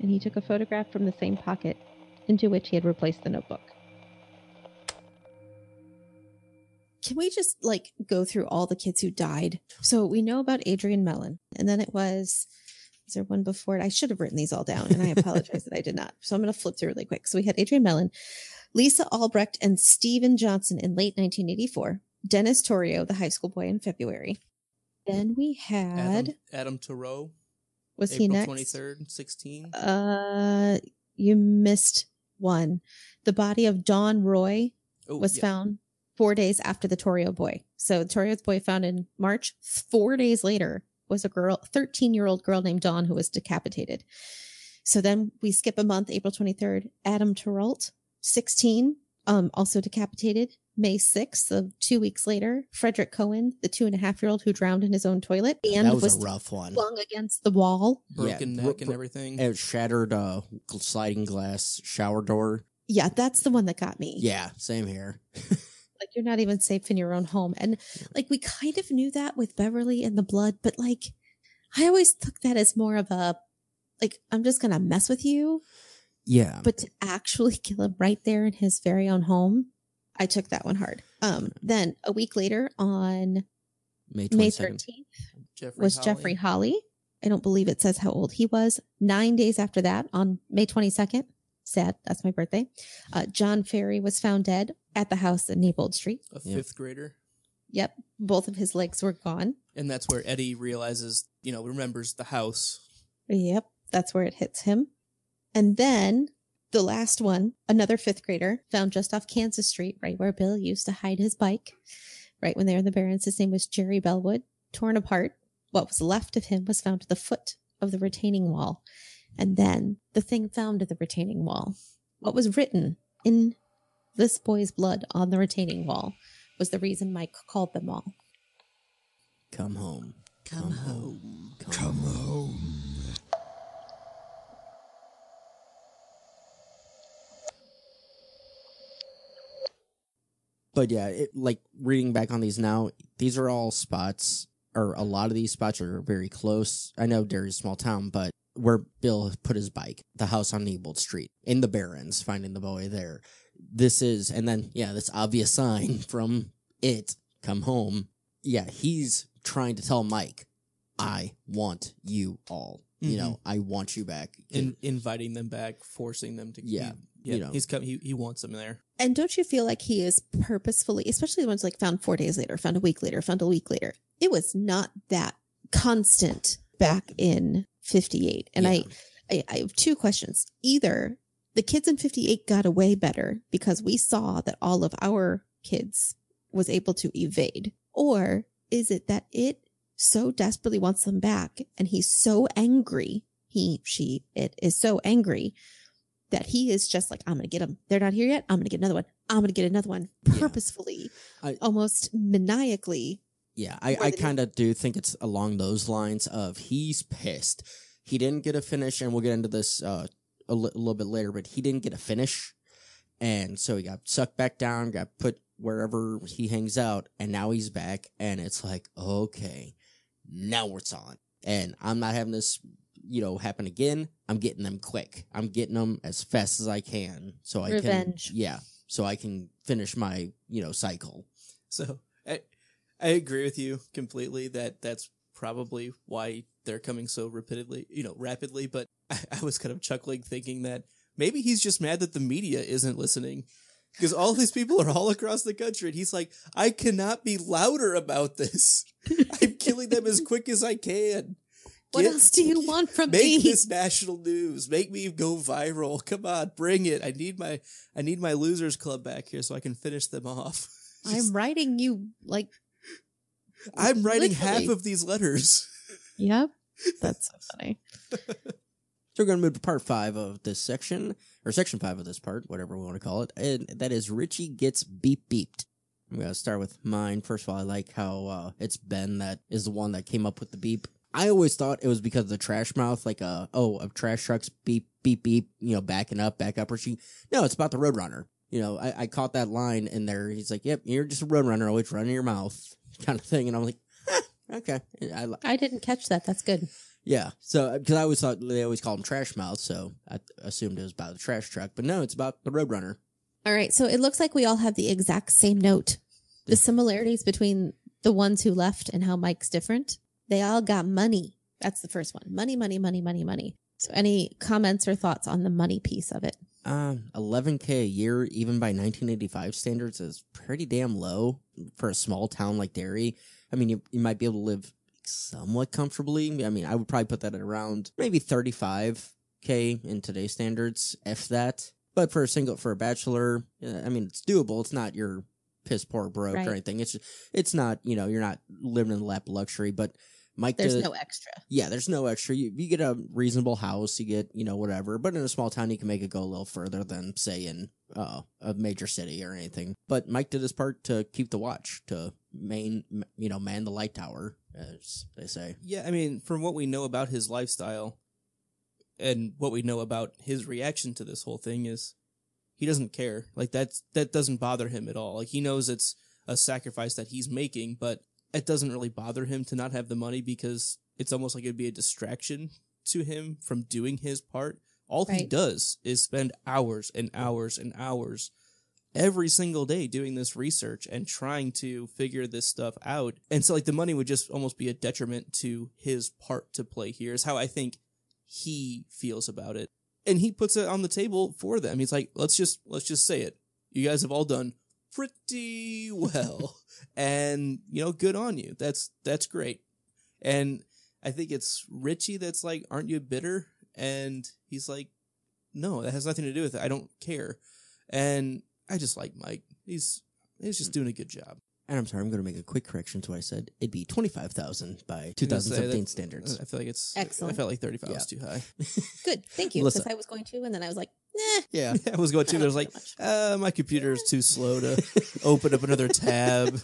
And he took a photograph from the same pocket into which he had replaced the notebook. Can we just, like, go through all the kids who died? So we know about Adrian Mellon, and then it was there one before it? I should have written these all down, and I apologize that I did not. So I'm going to flip through really quick. So we had Adrian Mellon, Lisa Albrecht, and Stephen Johnson in late 1984. Dennis Torrio, the high school boy, in February. Then we had... Adam Thoreau. Was he next? April 23rd, 16. You missed one. The body of Don Roy was found 4 days after the Torrio boy. So Torrio's boy found in March. 4 days later was a girl, 13-year-old girl named Dawn, who was decapitated. So then we skip a month, April 23rd. Adam Terrault, 16, also decapitated. May 6th, so 2 weeks later, Frederick Cohen, the 2.5-year-old who drowned in his own toilet, and that was a rough one. Flung against the wall, broken neck and everything, and shattered sliding glass shower door. Yeah, that's the one that got me. Yeah, same here. Like, you're not even safe in your own home, and like we kind of knew that with Beverly and the blood, but like I always took that as more of a like I'm just gonna mess with you. Yeah, but to actually kill him right there in his very own home. I took that one hard. Then a week later on May 13th was Jeffrey Holly. I don't believe it says how old he was. 9 days after that, on May 22nd, sad, that's my birthday, John Ferry was found dead at the house in Neibold Street. A fifth grader. Yep. Both of his legs were gone. And that's where Eddie realizes, you know, remembers the house. Yep. That's where it hits him. And then... the last one, another fifth grader, found just off Kansas Street, right where Bill used to hide his bike. Right when they were in the Barrens, his name was Jerry Bellwood, torn apart. What was left of him was found at the foot of the retaining wall. And then the thing found at the retaining wall. What was written in this boy's blood on the retaining wall was the reason Mike called them all. Come home. Come home. Come home. But yeah, like reading back on these now, these are all spots, or a lot of these spots are very close. I know Derry's a small town, but where Bill put his bike, the house on Neibold Street, in the Barrens, finding the boy there. This is, and then, yeah, this obvious sign from it, come home. Yeah, he's trying to tell Mike, I want you all. Mm-hmm. You know, I want you back. And inviting them back, forcing them to keep. Yeah, you know. He's coming. He wants him there. And don't you feel like he is purposefully, especially the ones like found 4 days later, found a week later, found a week later. It was not that constant back in 58. And yeah. I have two questions. Either the kids in 58 got away better because we saw that all of our kids was able to evade, or is it that it so desperately wants them back and he's so angry, it is so angry that he is just like, I'm going to get them. They're not here yet. I'm going to get another one. I'm going to get another one purposefully, almost maniacally. Yeah, I kind of do think it's along those lines of he's pissed. He didn't get a finish, and we'll get into this a little bit later, but he didn't get a finish. And so he got sucked back down, got put wherever he hangs out, and now he's back. And it's like, okay, now it's on. And I'm not having this... you know, happen again. I'm getting them quick. I'm getting them as fast as I can, so I revenge. Can, yeah, so I can finish my, you know, cycle. So I agree with you completely that that's probably why they're coming so rapidly. You know, rapidly. But I was kind of chuckling, thinking that maybe he's just mad that the media isn't listening. Because all these people are all across the country. And he's like, I cannot be louder about this. I'm killing them as quick as I can. What else do you want from me? Make this national news. Make me go viral. Come on, bring it. I need my losers club back here so I can finish them off. Just, I'm writing literally half of these letters. Yep. That's so funny. So we're going to move to part 5 of this section, or section 5 of this part, whatever we want to call it. And that is Richie Gets Beep Beeped. I'm going to start with mine. First of all, I like how it's Ben that is the one that came up with the beep. I always thought it was because of the trash mouth, like, a trash truck's beep, beep, beep, you know, backing up, back up. Or she, no, it's about the Roadrunner. You know, I caught that line in there. He's like, yep, you're just a Roadrunner, always running your mouth kind of thing. And I'm like, okay. I didn't catch that. That's good. Yeah. So, because I always thought they always called him trash mouth. So I assumed it was about the trash truck. But no, it's about the Roadrunner. All right. So it looks like we all have the exact same note. The similarities between the ones who left and how Mike's different. They all got money. That's the first one. Money, money, money, money, money. So any comments or thoughts on the money piece of it? $11K a year, even by 1985 standards, is pretty damn low for a small town like Derry. I mean, you might be able to live somewhat comfortably. I mean, I would probably put that at around maybe $35K in today's standards, if that. But for a bachelor, I mean, it's doable. It's not your piss poor broke or anything. It's not, you know, you're not living in the lap of luxury, but Mike, there's no extra. Yeah, there's no extra. You get a reasonable house, you get, you know, whatever. But in a small town, you can make it go a little further than, say, in a major city or anything. But Mike did his part to keep the watch, to man the light tower, as they say. Yeah, I mean, from what we know about his lifestyle and what we know about his reaction to this whole thing is he doesn't care. Like, that doesn't bother him at all. Like, he knows it's a sacrifice that he's making, but it doesn't really bother him to not have the money because it's almost like it'd be a distraction to him from doing his part. All right. He does is spend hours and hours and hours every single day doing this research and trying to figure this stuff out. And so, like, the money would just almost be a detriment to his part to play here, is how I think he feels about it. And he puts it on the table for them. He's like, let's just say it. You guys have all done pretty well. And, you know, good on you. That's great. And I think it's Richie that's like, aren't you bitter? And he's like, no, that has nothing to do with it. I don't care. And I just like Mike. He's just doing a good job. And I'm sorry, I'm going to make a quick correction to what I said. It'd be $25,000 by 2017 standards. I feel like it's excellent. I felt like $35 was too high. Good, thank you. Because I was going to, and then I was like, nah. Yeah, I was going to. I was like, my computer is too slow to open up another tab.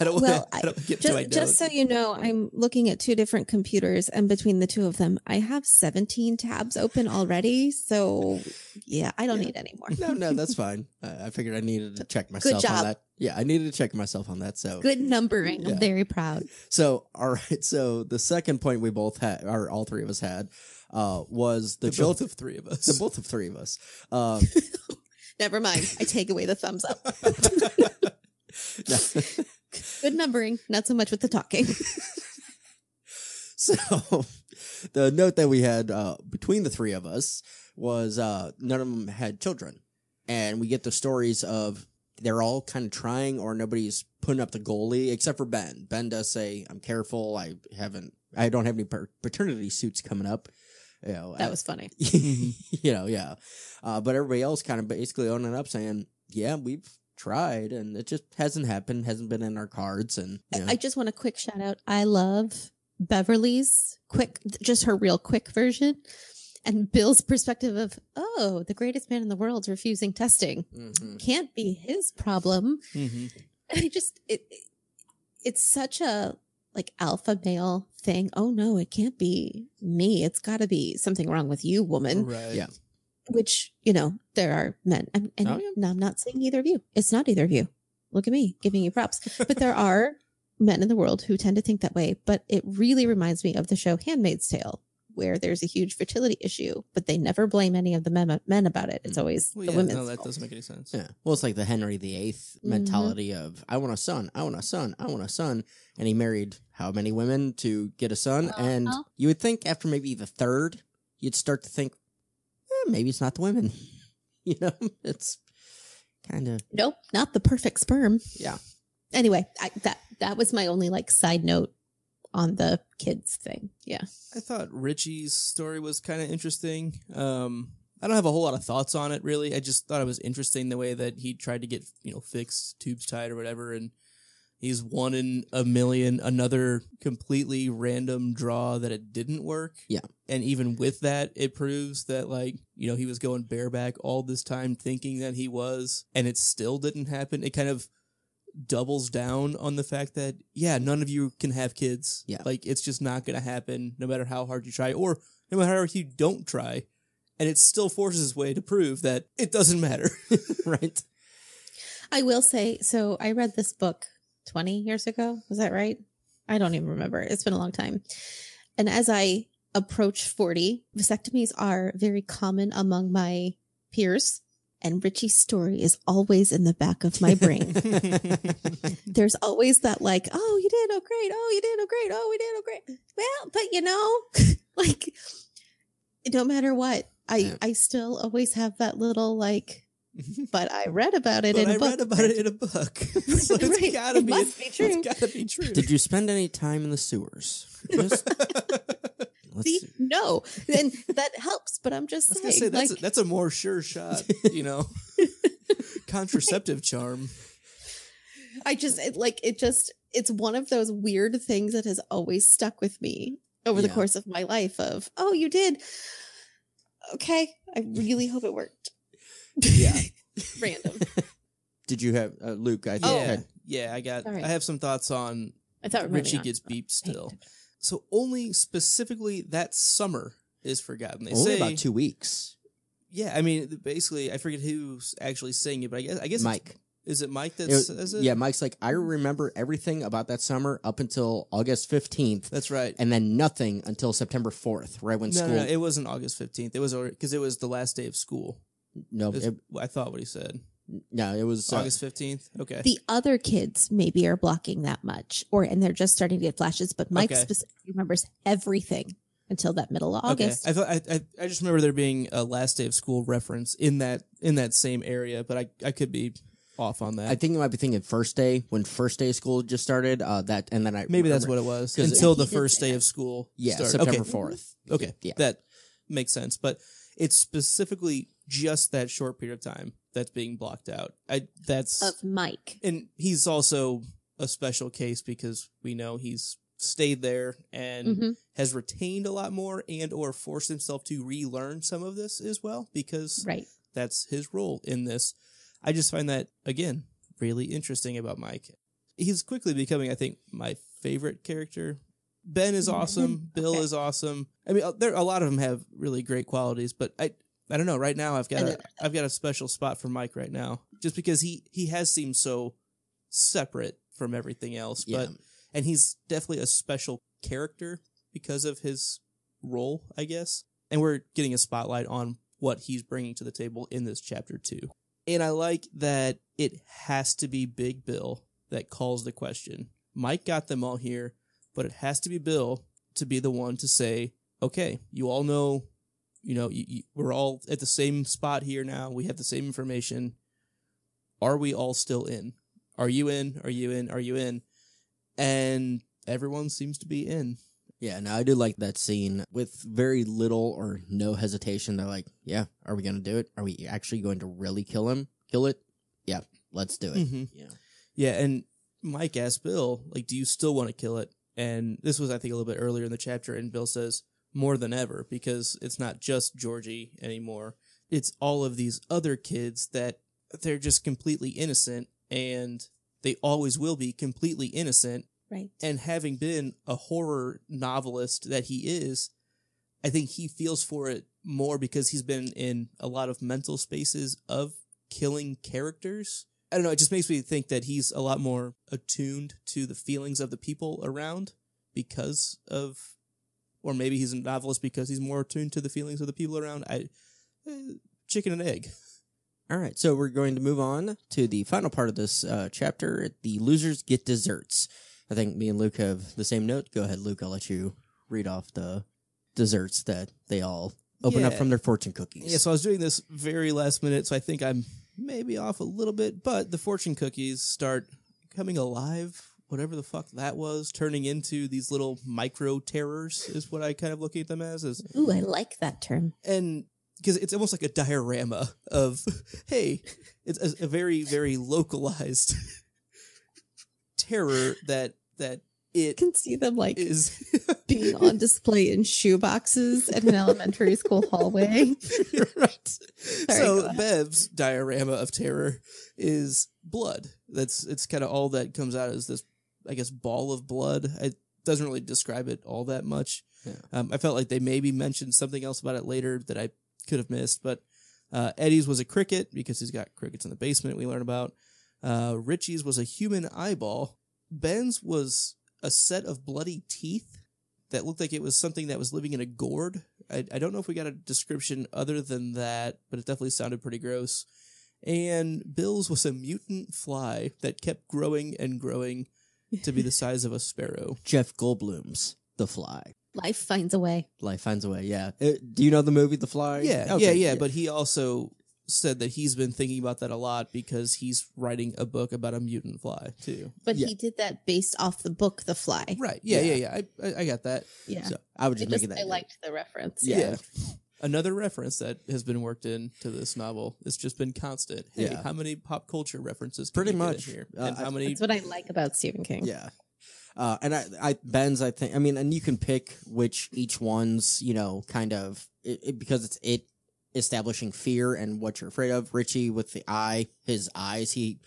Just so you know, I'm looking at two different computers, and between the two of them, I have 17 tabs open already. So, yeah, I don't need any more. No, that's fine. I figured I needed to check myself on that. Yeah, I needed to check myself on that. So good numbering. Yeah. I'm very proud. So, all right. So the second point we both had, or all three of us had, was the both of three of us. The both of three of us. Never mind. I take away the thumbs up. No. Good numbering, not so much with the talking. So the note that we had between the three of us was none of them had children, and we get the stories of they're all kind of trying, or nobody's putting up the goalie except for Ben. Ben does say, I'm careful, I don't have any paternity suits coming up. You know, that was funny. You know, yeah. But everybody else kind of basically owning up, saying, yeah, we've tried and it just hasn't happened, hasn't been in our cards. And you know. I just want a quick shout out. I love Beverly's real quick version, and Bill's perspective of, oh, the greatest man in the world's refusing testing. Mm-hmm. Can't be his problem. Mm-hmm. I just it's such a like alpha male thing. Oh no, it can't be me. It's got to be something wrong with you, woman. Right. Yeah. Which, you know, there are men. I'm not saying either of you. It's not either of you. Look at me giving you props. But there are men in the world who tend to think that way. But it really reminds me of the show Handmaid's Tale, where there's a huge fertility issue, but they never blame any of the men about it. It's always the women's fault. No, that doesn't make any sense. Yeah. Well, it's like the Henry VIII mentality of, I want a son, I want a son, I want a son. And he married how many women to get a son? And you would think after maybe the third, you'd start to think, maybe it's not the women. You know, it's kind of... Nope, not the perfect sperm. Yeah. Anyway, that was my only like side note on the kids thing. Yeah. I thought Richie's story was kind of interesting. I don't have a whole lot of thoughts on it, really. I just thought it was interesting the way that he tried to get, you know, fixed, tubes tied or whatever, and he's 1 in 1,000,000, another completely random draw that it didn't work. Yeah. And even with that, it proves that, like, you know, he was going bareback all this time thinking that he was, and it still didn't happen. It kind of doubles down on the fact that, yeah, none of you can have kids. Yeah. Like, it's just not going to happen no matter how hard you try, or no matter how hard you don't try. And it still forces its way to prove that it doesn't matter. Right. I will say, so I read this book 20 years ago. Was that right? I don't even remember. It's been a long time. And as I approach 40, vasectomies are very common among my peers. And Richie's story is always in the back of my brain. There's always that like, oh, you did. Oh, great. Oh, you did. Oh, great. Oh, we did. Oh, great. Well, but you know, like, no matter what, I still always have that little like, but I read about it in a book. So it's right. It must be true. It's gotta be true. Did you spend any time in the sewers? See? No. And that helps, but I'm just saying. That's a more sure shot, you know. Contraceptive charm. I just, it's one of those weird things that has always stuck with me over the course of my life of, oh, you did. Okay. I really hope it worked. Yeah. Random. Did you have, Luke? I think I got, right. I have some thoughts on Richie Gets Beeped still. So only specifically that summer is forgotten. They say about 2 weeks. Yeah, I mean, basically, I forget who's actually saying it, but I guess Mike. Is it Mike that says it? Yeah, Mike's like, I remember everything about that summer up until August 15th. That's right. And then nothing until September 4th, right when school... No, it wasn't August 15th. It was because it was the last day of school. No. I thought what he said. No, it was... August 15th? Okay. The other kids maybe are blocking that much, and they're just starting to get flashes, but Mike specifically remembers everything until that middle of August. Okay. I just remember there being a last day of school reference in that same area, but I could be... off on that. I think you might be thinking first day, when first day of school just started. Maybe that's what it was. Until the first day of school started. September 4th. Okay. Yeah. That makes sense. But it's specifically just that short period of time that's being blocked out. That's of Mike. And he's also a special case because we know he's stayed there and has retained a lot more and or forced himself to relearn some of this as well because that's his role in this. I just find that, again, really interesting about Mike. He's quickly becoming, I think, my favorite character. Ben is awesome. Bill is awesome. I mean, a lot of them have really great qualities, but I don't know. Right now, I've got a special spot for Mike right now, just because he has seemed so separate from everything else. Yeah. And he's definitely a special character because of his role, I guess. And we're getting a spotlight on what he's bringing to the table in this chapter, too. And I like that it has to be Big Bill that calls the question. Mike got them all here, but it has to be Bill to be the one to say, okay, you all know, we're all at the same spot here now. We have the same information. Are we all still in? Are you in? Are you in? Are you in? And everyone seems to be in. Yeah, no, I do like that scene with very little or no hesitation. They're like, yeah, are we going to do it? Are we actually going to really kill him? Kill it? Yeah, let's do it. Mm-hmm. Yeah, and Mike asked Bill, like, do you still want to kill it? And this was, I think, a little bit earlier in the chapter, and Bill says, more than ever, because it's not just Georgie anymore. It's all of these other kids that they're just completely innocent, and they always will be completely innocent. Right. And having been a horror novelist that he is, I think he feels for it more because he's been in a lot of mental spaces of killing characters. I don't know. It just makes me think that he's a lot more attuned to the feelings of the people around because of, or maybe he's a novelist because he's more attuned to the feelings of the people around. Chicken and egg. All right. So we're going to move on to the final part of this chapter. The losers get desserts. I think me and Luke have the same note. Go ahead, Luke. I'll let you read off the desserts that they all open up from their fortune cookies. Yeah, so I was doing this very last minute, so I think I'm maybe off a little bit, but the fortune cookies start coming alive, whatever the fuck that was, turning into these little micro-terrors is what I kind of look at them as. Ooh, I like that term. And because it's almost like a diorama of, hey, it's a very, very localized... terror that it can see them like is being on display in shoeboxes at an elementary school hallway. Right. So Bev's diorama of terror is blood. It's kind of all that comes out is this, I guess, ball of blood. It doesn't really describe it all that much. Yeah. I felt like they maybe mentioned something else about it later that I could have missed. But Eddie's was a cricket because he's got crickets in the basement. We learn about. Richie's was a human eyeball. Ben's was a set of bloody teeth that looked like it was something that was living in a gourd. I don't know if we got a description other than that, but it definitely sounded pretty gross. And Bill's was a mutant fly that kept growing and growing to be the size of a sparrow. Jeff Goldblum's The Fly. Life finds a way. Life finds a way, yeah. Do you know the movie The Fly? Yeah, okay. Yeah, but he also... said that he's been thinking about that a lot because he's writing a book about a mutant fly too. But he did that based off the book, The Fly. Right. Yeah. I got that. Yeah. So I would just make it that. I liked the reference. Yeah. Another reference that has been worked into this novel. It's just been constant. Hey, yeah. How many pop culture references? Pretty much. Here? And how many? That's what I like about Stephen King. Yeah. And Ben's, I think, I mean, and you can pick which each one's, you know, kind of, because it's it establishing fear and what you're afraid of. Richie with the eye, his eyes, he,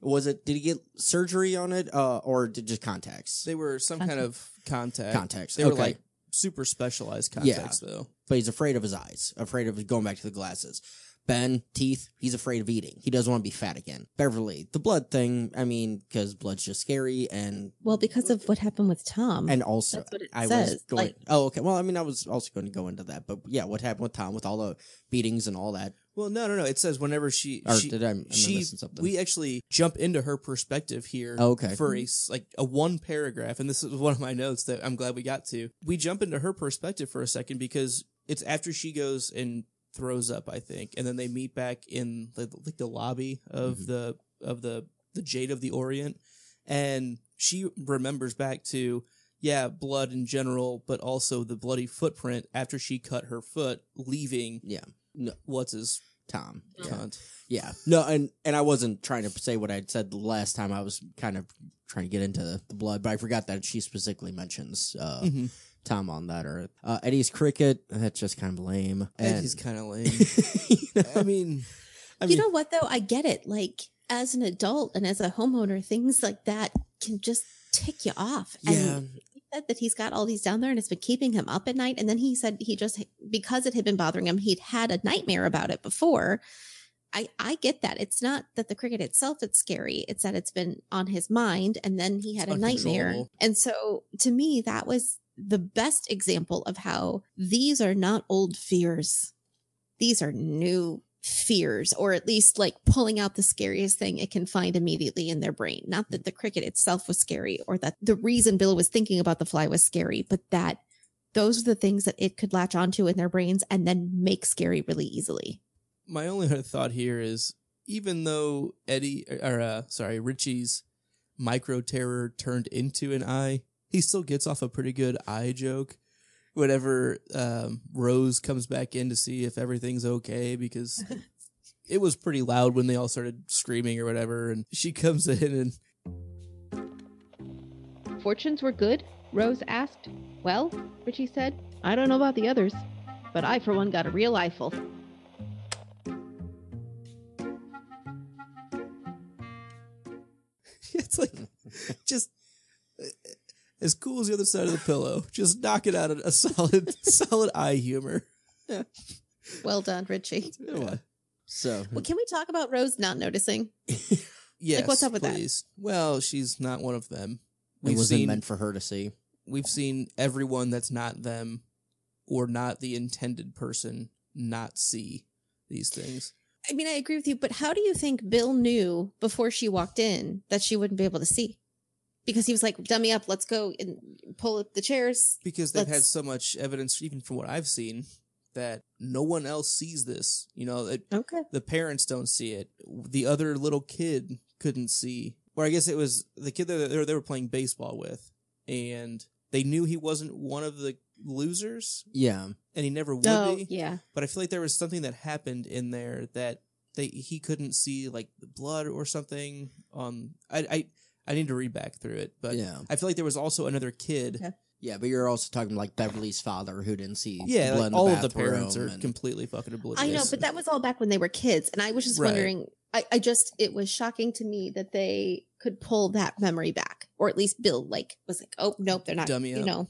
was it, did he get surgery on it, or did just contacts? They were some kind of contact. Contacts. They were like super specialized contacts, though. But he's afraid of his eyes, afraid of going back to the glasses. Ben, teeth, he's afraid of eating. He doesn't want to be fat again. Beverly, the blood thing, I mean, because blood's just scary and... Well, because of what happened with Tom. And also, that's what it says. Was going... Like... Oh, okay. Well, I mean, I was also going to go into that, but yeah, what happened with Tom with all the beatings and all that. Well, no. It says whenever she... Or did I missing something? We actually jump into her perspective here for a one paragraph, and this is one of my notes that I'm glad we got to. We jump into her perspective for a second because it's after she goes and... throws up, I think, and then they meet back in the lobby of the Jade of the Orient, and she remembers back to blood in general, but also the bloody footprint after she cut her foot, leaving what's his Tom. No, and I wasn't trying to say what I'd said the last time. I was kind of trying to get into the blood, but I forgot that she specifically mentions Tom on that earth. Eddie's cricket, that's just kind of lame. Eddie's kind of lame. You know? I mean, you know what, though? I get it. Like, as an adult and as a homeowner, things like that can just tick you off. Yeah. And he said that he's got all these down there and it's been keeping him up at night. And then he said he just, because it had been bothering him, he'd had a nightmare about it before. I get that. It's not that the cricket itself that's scary. It's that it's been on his mind and then he had a nightmare. And so, to me, that was the best example of how these are not old fears. These are new fears, or at least like pulling out the scariest thing it can find immediately in their brain. Not that the cricket itself was scary or that the reason Bill was thinking about the fly was scary, but that those are the things that it could latch onto in their brains and then make scary really easily. My only other thought here is, even though Richie's micro terror turned into an eye, he still gets off a pretty good eye joke whenever Rose comes back in to see if everything's okay, because it was pretty loud when they all started screaming or whatever. And she comes in and... Fortunes were good? Rose asked. Well, Richie said, I don't know about the others, but I, for one, got a real eyeful. It's like, just... as cool as the other side of the pillow. Just knock it out at a solid eye humor. Yeah. Well done, Richie. Yeah. So, well, can we talk about Rose not noticing? Yes, like, what's up with that? Well, she's not one of them. It wasn't meant for her to see. We've seen everyone that's not them or not the intended person not see these things. I mean, I agree with you, but how do you think Bill knew before she walked in that she wouldn't be able to see? Because he was like, dummy up, let's go and pull up the chairs. Because they've had so much evidence, even from what I've seen, that no one else sees this. You know, the parents don't see it. The other little kid couldn't see. Or I guess it was the kid that they were playing baseball with. And they knew he wasn't one of the losers. Yeah. And he never would be. Yeah. But I feel like there was something that happened in there that he couldn't see, like the blood or something. I need to read back through it, but I feel like there was also another kid. Okay. Yeah, but you're also talking like Beverly's father who didn't see. Yeah, like all of the parents are completely fucking oblivious. I know, but that was all back when they were kids, and I was just wondering. It was shocking to me that they could pull that memory back, or at least Bill was like, oh nope, they're not. Dummy up.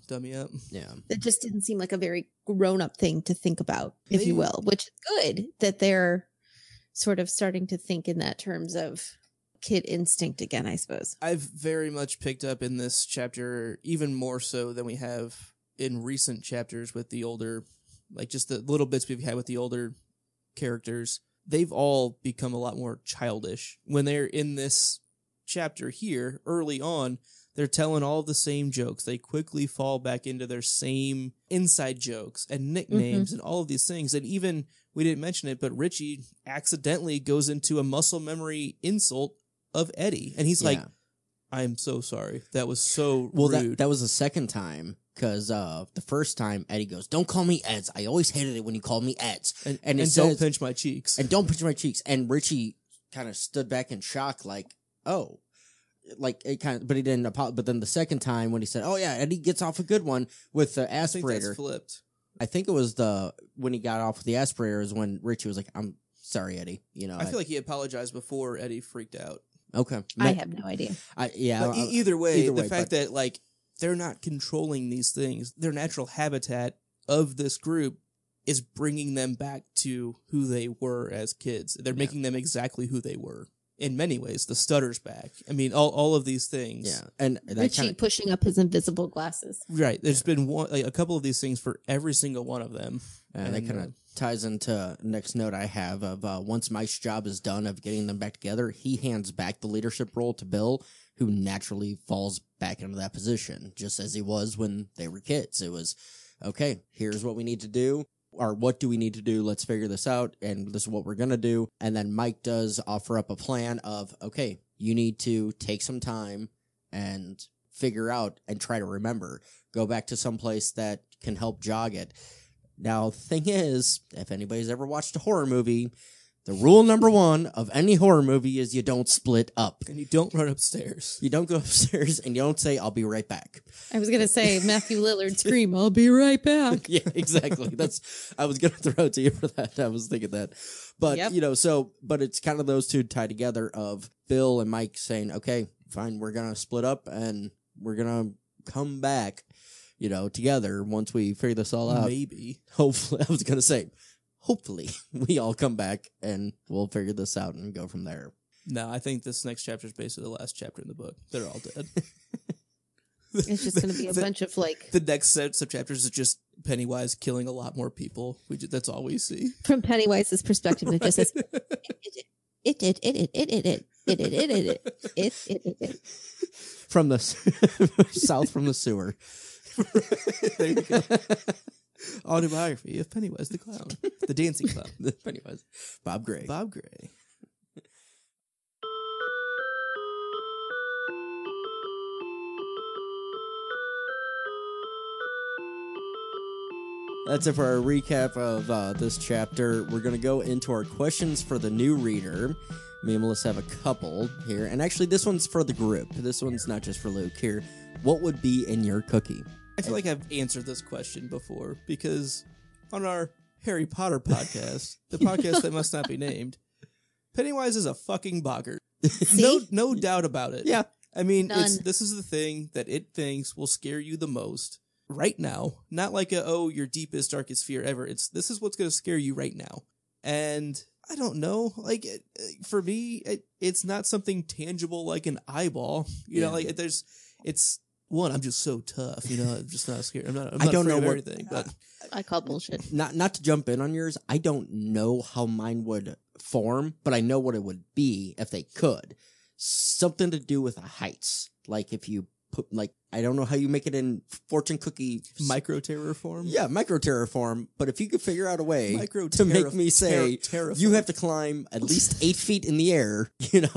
Yeah, that just didn't seem like a very grown up thing to think about, if you will. Which is good that they're sort of starting to think in that terms of kid instinct again, I suppose. I've very much picked up in this chapter, even more so than we have in recent chapters with the older, like just the little bits we've had with the older characters. They've all become a lot more childish. When they're in this chapter here, early on, they're telling all the same jokes. They quickly fall back into their same inside jokes and nicknames and all of these things. And even, we didn't mention it, but Richie accidentally goes into a muscle memory insult of Eddie, and he's like, I'm so sorry, that was so rude. That was the second time Because the first time, Eddie goes, "Don't call me Eds. I always hated it when you called me Eds. And it says, don't pinch my cheeks. And don't pinch my cheeks." And Richie kind of stood back in shock, like, oh. Like it kind of, but he didn't apologize. But then the second time when he said, "Oh yeah," Eddie gets off a good one with the aspirator. I think that's flipped. I think it was when he got off with the aspirator is when Richie was like, "I'm sorry, Eddie." You know, I feel like he apologized before Eddie freaked out. Okay, I have no idea. Either way, the fact that like they're not controlling these things, their natural habitat of this group is bringing them back to who they were as kids. They're making them exactly who they were. In many ways, the stutter's back. I mean, all of these things. Yeah, and Richie pushing up his invisible glasses. Right. There's been one, like, a couple of these things for every single one of them. And that kind of ties into next note I have of once Mike's job is done of getting them back together, he hands back the leadership role to Bill, who naturally falls back into that position, just as he was when they were kids. It was, okay, here's what we need to do. Or what do we need to do? Let's figure this out, and this is what we're going to do. And then Mike does offer up a plan of, okay, you need to take some time and figure out and try to remember. Go back to some place that can help jog it. Now, thing is, if anybody's ever watched a horror movie, the rule number one of any horror movie is you don't split up. And you don't run upstairs. You don't go upstairs, and you don't say, "I'll be right back." I was going to say, Matthew Lillard scream, "I'll be right back." Yeah, exactly. I was going to throw it to you for that. I was thinking that. But, yep. But it's kind of those two tied together of Bill and Mike saying, okay, fine, we're going to split up, and we're going to come back, together once we figure this all out. Maybe. Hopefully, I was going to say. Hopefully, we all come back and we'll figure this out and go from there. No, I think this next chapter is basically the last chapter in the book. They're all dead. It's just going to be a bunch of like... The next set of chapters is just Pennywise killing a lot more people. That's all we see. From Pennywise's perspective, right? It just says... It. From the... South from the sewer. There you go. Autobiography of Pennywise the Clown. The dancing clown. Pennywise. Bob Gray. That's it for our recap of this chapter. We're going to go into our questions for the new reader. Me and Melissa have a couple here. And actually, this one's for the group. This one's not just for Luke here. What would be in your cookie? I feel like I've answered this question before, because on our Harry Potter podcast, the podcast that must not be named, Pennywise is a fucking boggart. No doubt about it. Yeah. I mean, this is the thing that it thinks will scare you the most right now. Not like, your deepest, darkest fear ever. This is what's going to scare you right now. And I don't know. Like, for me, it's not something tangible like an eyeball. One, I'm just so tough, I'm just not scared. I don't know everything. But I call bullshit. Not to jump in on yours, I don't know how mine would form, but I know what it would be if they could. Something to do with the heights. Like if you put, I don't know how you make it in fortune cookie. Micro-terraform? Yeah, micro-terraform. But if you could figure out a way to make me say, you have to climb at least 8 feet in the air, yeah,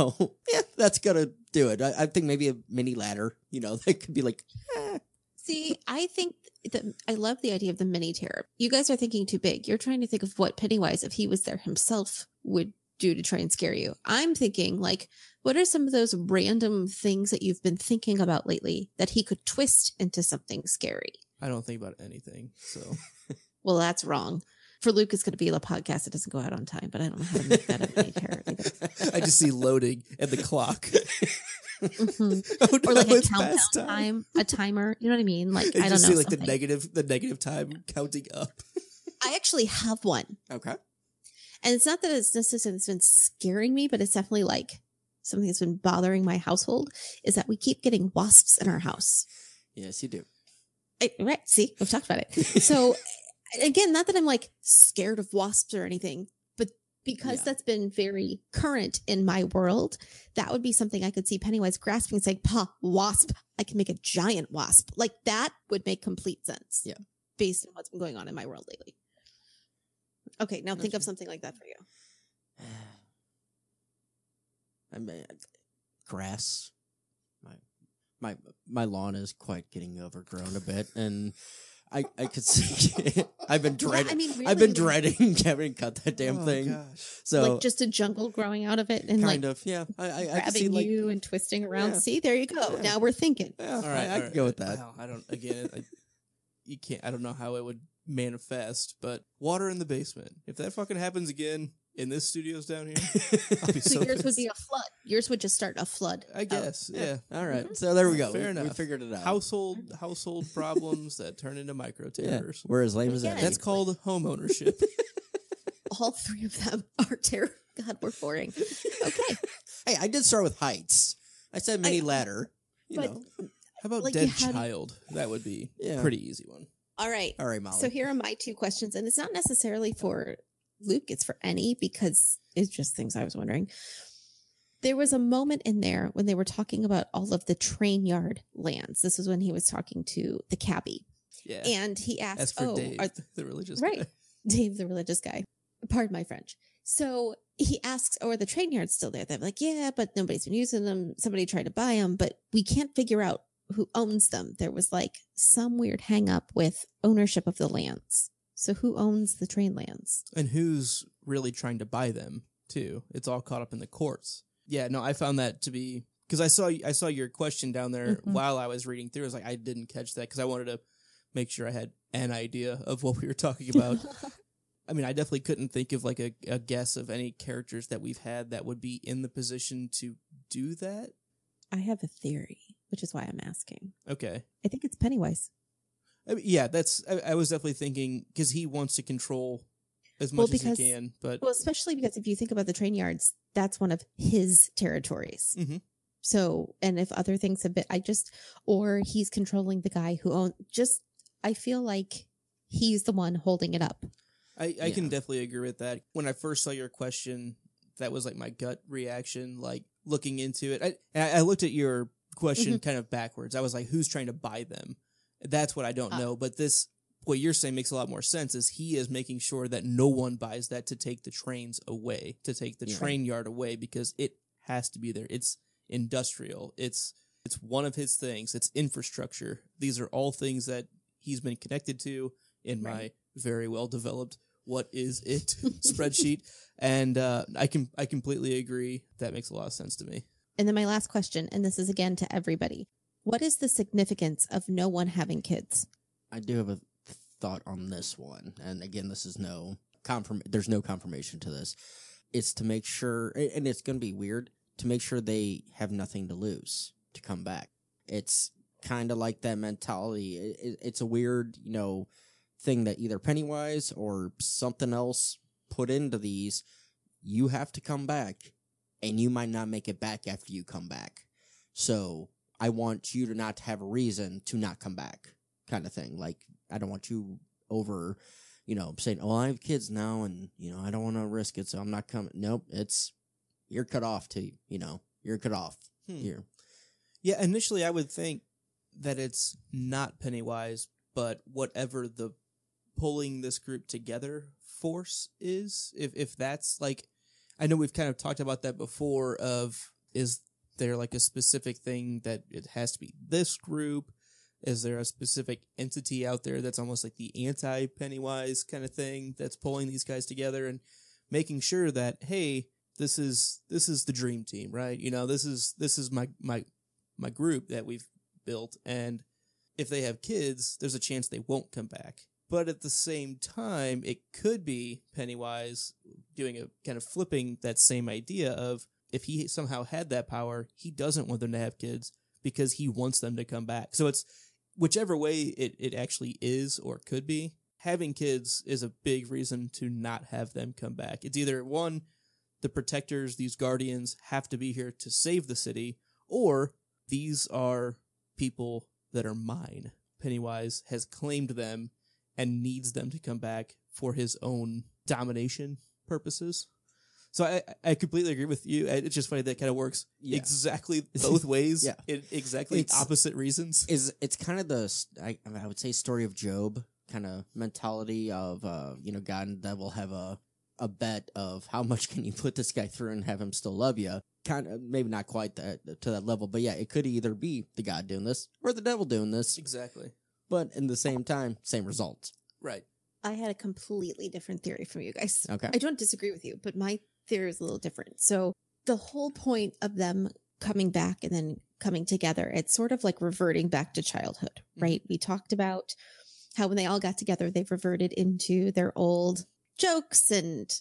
that's going to do it. I think maybe a mini ladder, that could be like, eh. See, I think I love the idea of the mini terror. You guys are thinking too big. You're trying to think of what Pennywise, if he was there himself, would do to try and scare you. I'm thinking, what are some of those random things that you've been thinking about lately that he could twist into something scary? I don't think about anything, so. Well, that's wrong. For Luke, it's going to be a podcast that doesn't go out on time, but I don't know how to make that a mini terror either. I just see loading and the clock. Mm-hmm. Oh, no, or a countdown time, a timer. You know what I mean? I don't know. See something. the negative time counting up. I actually have one. Okay. And it's not that it's necessarily it's been scaring me, but it's definitely something that's been bothering my household is that we keep getting wasps in our house. Yes, you do. Right. See, we've talked about it. So again, not that I'm scared of wasps or anything, but because that's been very current in my world, that would be something I could see Pennywise grasping and saying, "Pa, wasp, I can make a giant wasp." That would make complete sense. Yeah. Based on what's been going on in my world lately. Okay, now think of something like that for you. I mean, grass. my lawn is quite getting overgrown a bit, and I could see it. I've been dreading. Yeah, I mean, really, I've been dreading having cut that damn thing. Gosh. So like just a jungle growing out of it, and kind of, yeah. I could see, like, you and twisting around. Yeah. See, there you go. Yeah. Now we're thinking. Yeah. All right, I can go with that. Wow, I don't. Again, you can't. I don't know how it would manifest, but water in the basement. If that fucking happens again. In this studio's down here. So yours would be a flood. Yours would just start a flood. I guess. Yeah. All right. Mm-hmm. So there we go. Fair enough. We figured it out. Household problems that turn into micro terrors. Yeah. We're as lame as that. That's called home ownership. All three of them are terror. God, we're boring. Okay. Hey, I did start with heights. I said mini ladder. You know. How about like dead child? That would be a pretty easy one. All right. All right, Molly. So here are my two questions, and it's not necessarily for Luke, it's for any, because it's just things I was wondering. There was a moment in there when they were talking about all of the train yard lands. This is when he was talking to the cabbie. Yeah. And he asked, Dave, the religious guy. Right. Dave, the religious guy. Pardon my French. So he asks, are the train yards still there? They're like, yeah, but nobody's been using them. Somebody tried to buy them, but we can't figure out who owns them. There was like some weird hang up with ownership of the lands. So who owns the train lands? And who's really trying to buy them, too? It's all caught up in the courts. Yeah, no, I found that to be... Because I saw your question down there while I was reading through. I was like, I didn't catch that because I wanted to make sure I had an idea of what we were talking about. I mean, I definitely couldn't think of like a guess of any characters that we've had that would be in the position to do that. I have a theory, which is why I'm asking. Okay. I think it's Pennywise. I mean, yeah, that's. I was definitely thinking because he wants to control as much as he can. But especially because if you think about the train yards, that's one of his territories. Mm-hmm. So, and if other things have been, or he's controlling the guy who owns. I feel like he's the one holding it up. I can definitely agree with that. When I first saw your question, that was like my gut reaction, like looking into it. I looked at your question kind of backwards. I was like, who's trying to buy them? That's what I don't know, but this, what you're saying makes a lot more sense, is he is making sure that no one buys that to take the trains away, to take the train yard away, because it has to be there. It's industrial. It's one of his things. It's infrastructure. These are all things that he's been connected to in my very well-developed what is it spreadsheet, and I completely agree. That makes a lot of sense to me. And then my last question, and this is again to everybody. What is the significance of no one having kids? I do have a thought on this one. And again, this is there's no confirmation to this. It's to make sure, and it's going to be weird, to make sure they have nothing to lose to come back. It's kind of like that mentality. It's a weird, thing that either Pennywise or something else put into these. You have to come back, and you might not make it back after you come back. So I want you to not have a reason to not come back, kind of thing. Like, I don't want you over, saying, oh, I have kids now and, I don't want to risk it, so I'm not coming. Nope, you're cut off to, you're cut off here. Yeah, initially I would think that it's not Pennywise, but whatever the pulling this group together force is, if that's like, I know we've kind of talked about that before they're like a specific thing that it has to be this group. Is there a specific entity out there that's almost like the anti-Pennywise kind of thing that's pulling these guys together and making sure that, hey, this is the dream team, right? This is my group that we've built, and if they have kids, there's a chance they won't come back. But at the same time, it could be Pennywise doing a kind of flipping that same idea of, if he somehow had that power, he doesn't want them to have kids because he wants them to come back. So it's whichever way it actually is or could be, having kids is a big reason to not have them come back. It's either, one, the protectors, these guardians, have to be here to save the city, or these are people that are mine. Pennywise has claimed them and needs them to come back for his own domination purposes. So I completely agree with you. It's just funny that it kind of works exactly both ways, in exactly opposite reasons. It's kind of the, I would say, story of Job kind of mentality of, God and the devil have a bet of how much can you put this guy through and have him still love you. kind of maybe not quite that to that level, but yeah, it could either be the God doing this or the devil doing this. Exactly. But in the same time, same results. Right. I had a completely different theory from you guys. Okay. I don't disagree with you, but my theory is a little different. So the whole point of them coming back and then coming together, it's sort of like reverting back to childhood, right? We talked about how when they all got together, they've reverted into their old jokes and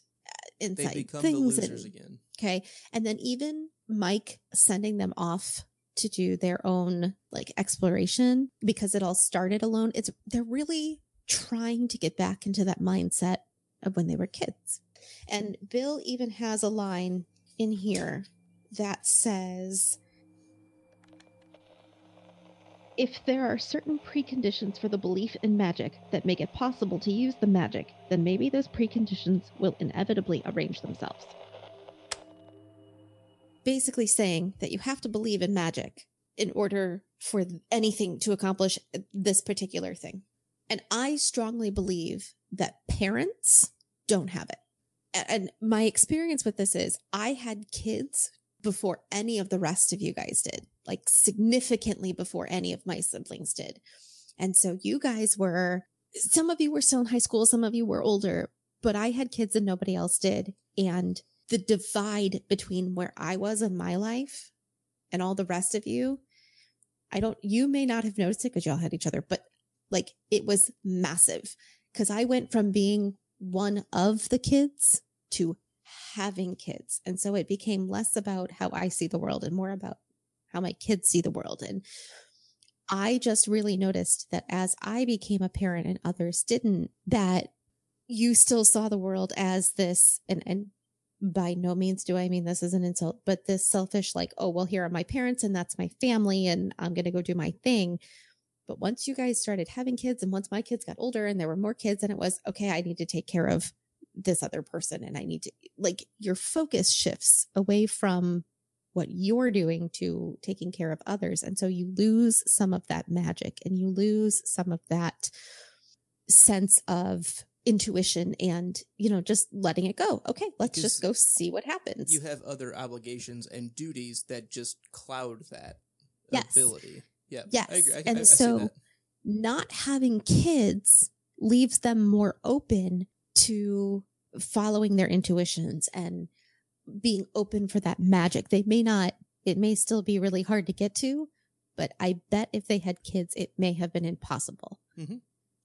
inside things. They become the losers again. Okay. And then even Mike sending them off to do their own like exploration, because it all started alone. They're really trying to get back into that mindset of when they were kids. And Bill even has a line in here that says, if there are certain preconditions for the belief in magic that make it possible to use the magic, then maybe those preconditions will inevitably arrange themselves. Basically saying that you have to believe in magic in order for anything to accomplish this particular thing. And I strongly believe that parents don't have it. And my experience with this is I had kids before any of the rest of you guys did, like significantly before any of my siblings did. And so you guys were, some of you were still in high school, some of you were older, but I had kids and nobody else did. And the divide between where I was in my life and all the rest of you, you may not have noticed it because y'all had each other, but like it was massive, because I went from being one of the kids to having kids. And so it became less about how I see the world and more about how my kids see the world. And I just really noticed that as I became a parent and others didn't, that you still saw the world as this, and by no means do I mean this as an insult, but this selfish, like, oh, well, here are my parents and that's my family and I'm going to go do my thing. But once you guys started having kids and once my kids got older and there were more kids, and it was, okay, I need to take care of this other person. And I need to, like, your focus shifts away from what you're doing to taking care of others. And so you lose some of that magic and you lose some of that sense of intuition and, you know, just letting it go. Okay, let's just go see what happens. You have other obligations and duties that just cloud that ability. Yeah. Yes. I agree. And so not having kids leaves them more open to following their intuitions and being open for that magic. They may not, it may still be really hard to get to, but I bet if they had kids, it may have been impossible. Mm-hmm.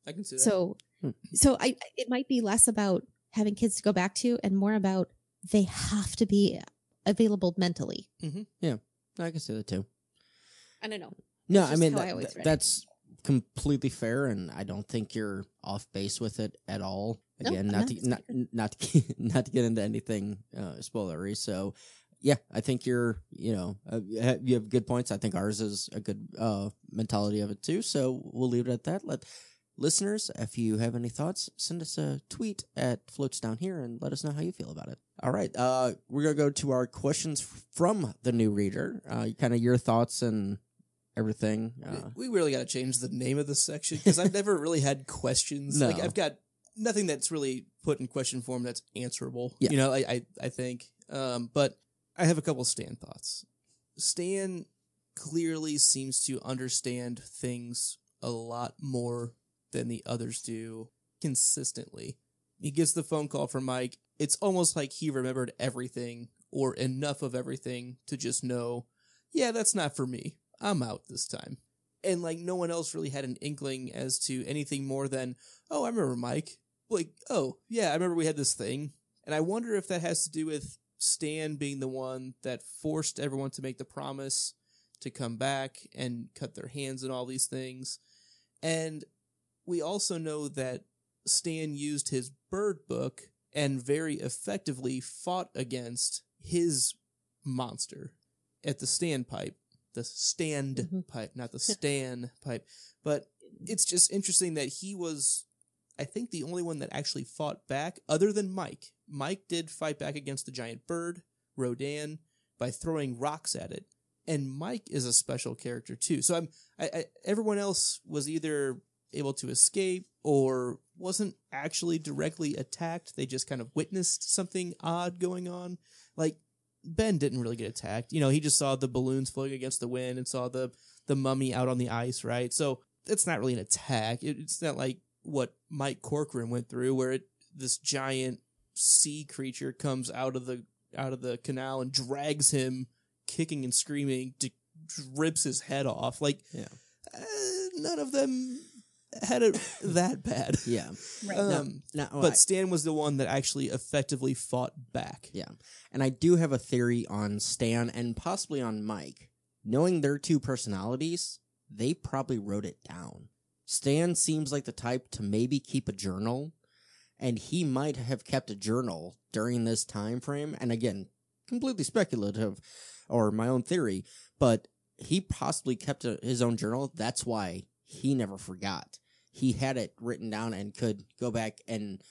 I can see that. So it might be less about having kids to go back to and more about they have to be available mentally. Mm-hmm. Yeah. I can see that too. I don't know. No, I mean, that's completely fair, and I don't think you're off base with it at all. Again, not to get into anything spoilery. So, yeah, I think you have good points. I think ours is a good mentality of it too. So we'll leave it at that. Let listeners, if you have any thoughts, send us a tweet at Floats Down Here and let us know how you feel about it. All right, we're gonna go to our questions from the new reader. Kind of your thoughts and everything. We really got to change the name of the section because I've never really had questions. No. Like I've got nothing that's really put in question form that's answerable. Yeah. You know, I think. But I have a couple of Stan thoughts. Stan clearly seems to understand things a lot more than the others do consistently. He gets the phone call from Mike. It's almost like he remembered everything or enough of everything to just know, yeah, that's not for me. I'm out this time. And like no one else really had an inkling as to anything more than, oh, I remember Mike. Like, oh, yeah, I remember we had this thing. And I wonder if that has to do with Stan being the one that forced everyone to make the promise to come back and cut their hands and all these things. And we also know that Stan used his bird book and very effectively fought against his monster at the standpipe. The standpipe, not the Stanpipe. But it's just interesting that he was, I think, the only one that actually fought back, other than Mike. Mike did fight back against the giant bird, Rodan, by throwing rocks at it. And Mike is a special character, too. So everyone else was either able to escape or wasn't actually directly attacked. They just kind of witnessed something odd going on. Like, Ben didn't really get attacked. You know, he just saw the balloons floating against the wind and saw the mummy out on the ice, right? So it's not really an attack. It's not like what Mike Corcoran went through, where this giant sea creature comes out of the canal and drags him, kicking and screaming, rips his head off. Like, yeah. None of them had it that bad. Yeah. Right. But Stan was the one that actually effectively fought back. Yeah. And I do have a theory on Stan and possibly on Mike. Knowing their two personalities, they probably wrote it down. Stan seems like the type to maybe keep a journal, and he might have kept a journal during this time frame. And again, completely speculative or my own theory, but he possibly kept his own journal. That's why he never forgot. He had it written down and could go back and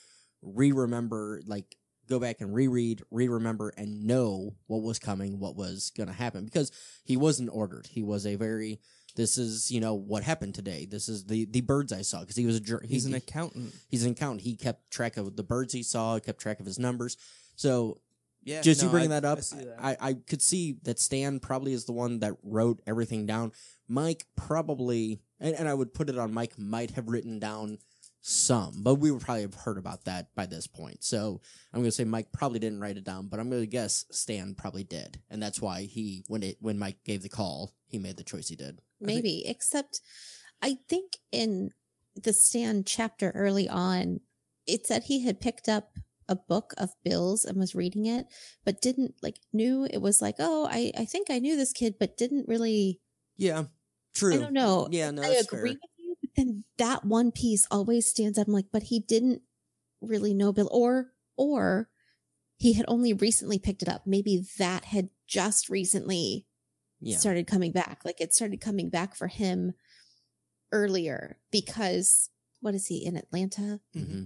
re-remember, like go back and reread, re-remember, and know what was coming, what was going to happen. Because he wasn't ordered. He was a very, this is, you know, what happened today. This is the birds I saw. Because he was he's an accountant. He's an accountant. He kept track of the birds he saw, kept track of his numbers. So... yeah, just you bringing that up, I could see that Stan probably is the one that wrote everything down. Mike probably, and I would put it on Mike, might have written down some, but we would probably have heard about that by this point. So I'm going to say Mike probably didn't write it down, but I'm going to guess Stan probably did. And that's why he, when Mike gave the call, he made the choice he did. Maybe, except I think in the Stan chapter early on, it said he had picked up a book of bills and was reading it, but didn't knew it was I think I knew this kid, but didn't really. Yeah, true. I don't know. Yeah, no, I agree fair. With you, but then that one piece always stands out. I'm like, but he didn't really know Bill, or he had only recently picked it up. Maybe that had just recently started coming back. Like it started coming back for him earlier because what is he in Atlanta? Mm-hmm.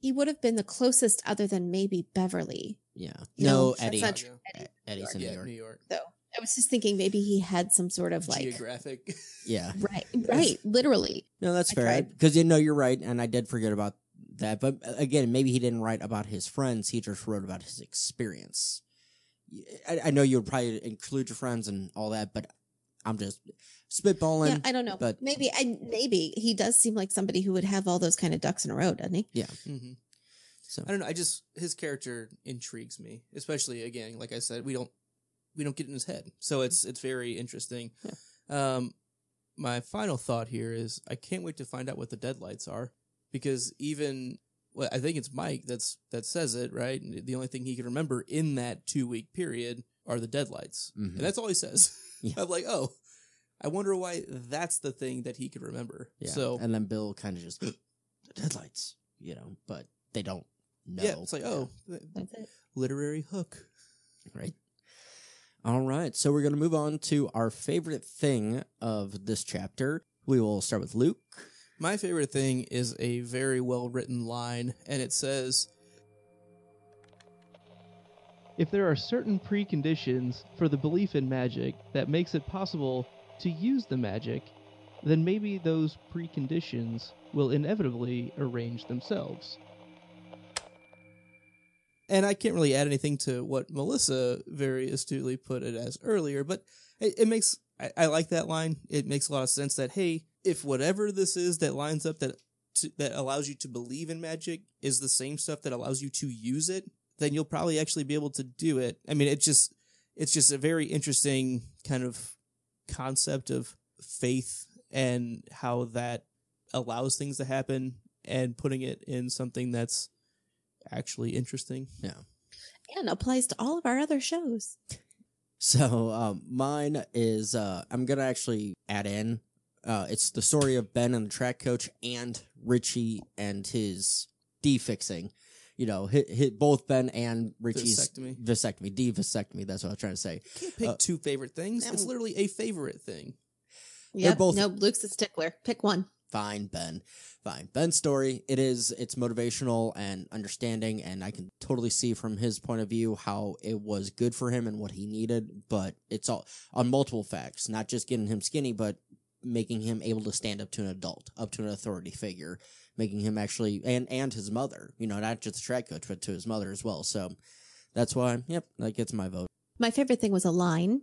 He would have been the closest other than maybe Beverly. Yeah. Eddie. That's not true. Eddie's in New York. So I was just thinking maybe he had some sort of geographic. Yeah. Right. Literally. No, that's fair. Because, you're right. And I did forget about that. But again, maybe he didn't write about his friends. He just wrote about his experience. I know you would probably include your friends and all that, but I'm just spitballing. Yeah, I don't know. But maybe he does seem like somebody who would have all those kind of ducks in a row, doesn't he? Yeah. Mm-hmm. So I don't know. I just his character intrigues me, especially again, like I said, we don't get in his head, so it's very interesting. Yeah. My final thought here is I can't wait to find out what the deadlights are, because I think it's Mike that says it, right? And the only thing he can remember in that 2-week period are the deadlights, mm-hmm. and that's all he says. Yeah. I'm like, oh, I wonder why that's the thing that he could remember. Yeah. So, and then Bill kind of just, the deadlights, but they don't know. Yeah, it's like, literary hook. Right. All right. So we're going to move on to our favorite thing of this chapter. We will start with Luke. My favorite thing is a very well-written line, and it says... if there are certain preconditions for the belief in magic that makes it possible to use the magic, then maybe those preconditions will inevitably arrange themselves. And I can't really add anything to what Melissa very astutely put it as earlier, but I like that line. It makes a lot of sense that, hey, if whatever this is that lines up that allows you to believe in magic is the same stuff that allows you to use it, then you'll probably actually be able to do it. I mean, it's just a very interesting kind of concept of faith and how that allows things to happen and putting it in something that's actually interesting. Yeah. And applies to all of our other shows. So mine is, I'm going to actually add in, it's the story of Ben and the track coach and Richie and his de-fixing. Hit both Ben and Richie's vasectomy. That's what I was trying to say. You can't pick two favorite things. It's literally a favorite thing. Yeah, no, Luke's a stickler. Pick one. Fine, Ben. Fine. Ben's story, it's motivational and understanding, and I can totally see from his point of view how it was good for him and what he needed, but it's all on multiple facts, not just getting him skinny, but making him able to stand up to an adult, up to an authority figure, making him actually, and his mother, not just the track coach, but to his mother as well. So that's why, that gets my vote. My favorite thing was a line,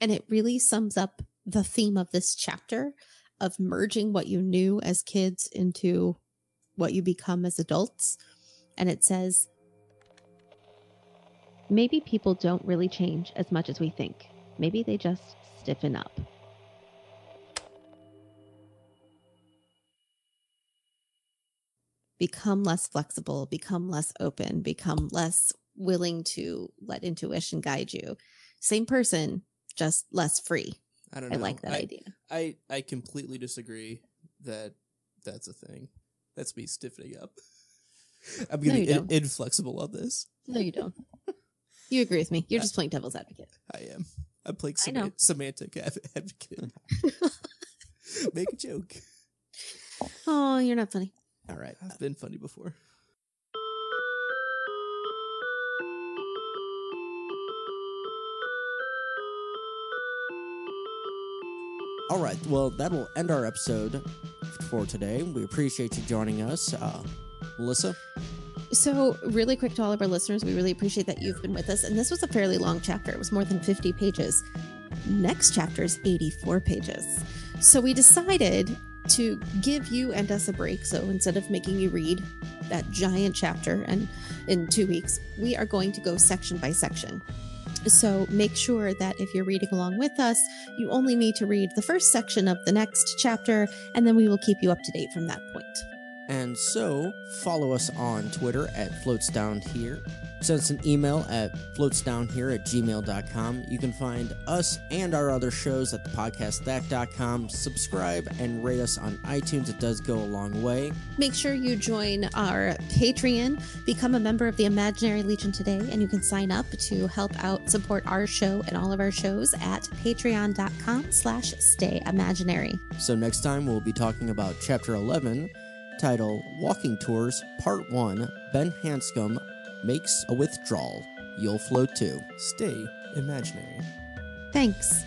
and it really sums up the theme of this chapter of merging what you knew as kids into what you become as adults. And it says, maybe people don't really change as much as we think. Maybe they just stiffen up. Become less flexible, become less open, become less willing to let intuition guide you. Same person, just less free. I don't know. I like that idea. I completely disagree that that's a thing. That's me stiffening up. I'm going to be inflexible on this. No, you don't. You agree with me. You're just playing devil's advocate. I am. I'm playing semantic advocate. Make a joke. Oh, you're not funny. All right. I've been funny before. All right. Well, that will end our episode for today. We appreciate you joining us. Melissa? So really quick to all of our listeners, we really appreciate that you've been with us. And this was a fairly long chapter. It was more than 50 pages. Next chapter is 84 pages. So we decided to give you and us a break. So instead of making you read that giant chapter and in 2 weeks, we are going to go section by section. So make sure that if you're reading along with us, you only need to read the first section of the next chapter, and then we will keep you up to date from that point. And so follow us on Twitter at Floats Down Here. Send us an email at floatsdownhere@gmail.com. You can find us and our other shows at thepodcaststack.com. Subscribe and rate us on iTunes. It does go a long way. Make sure you join our Patreon. Become a member of the Imaginary Legion today, and you can sign up to help out support our show and all of our shows at patreon.com/stayimaginary. So next time we'll be talking about Chapter 11, title Walking Tours, Part 1, Ben Hanscom Makes a Withdrawal. You'll float too. Stay imaginary. Thanks.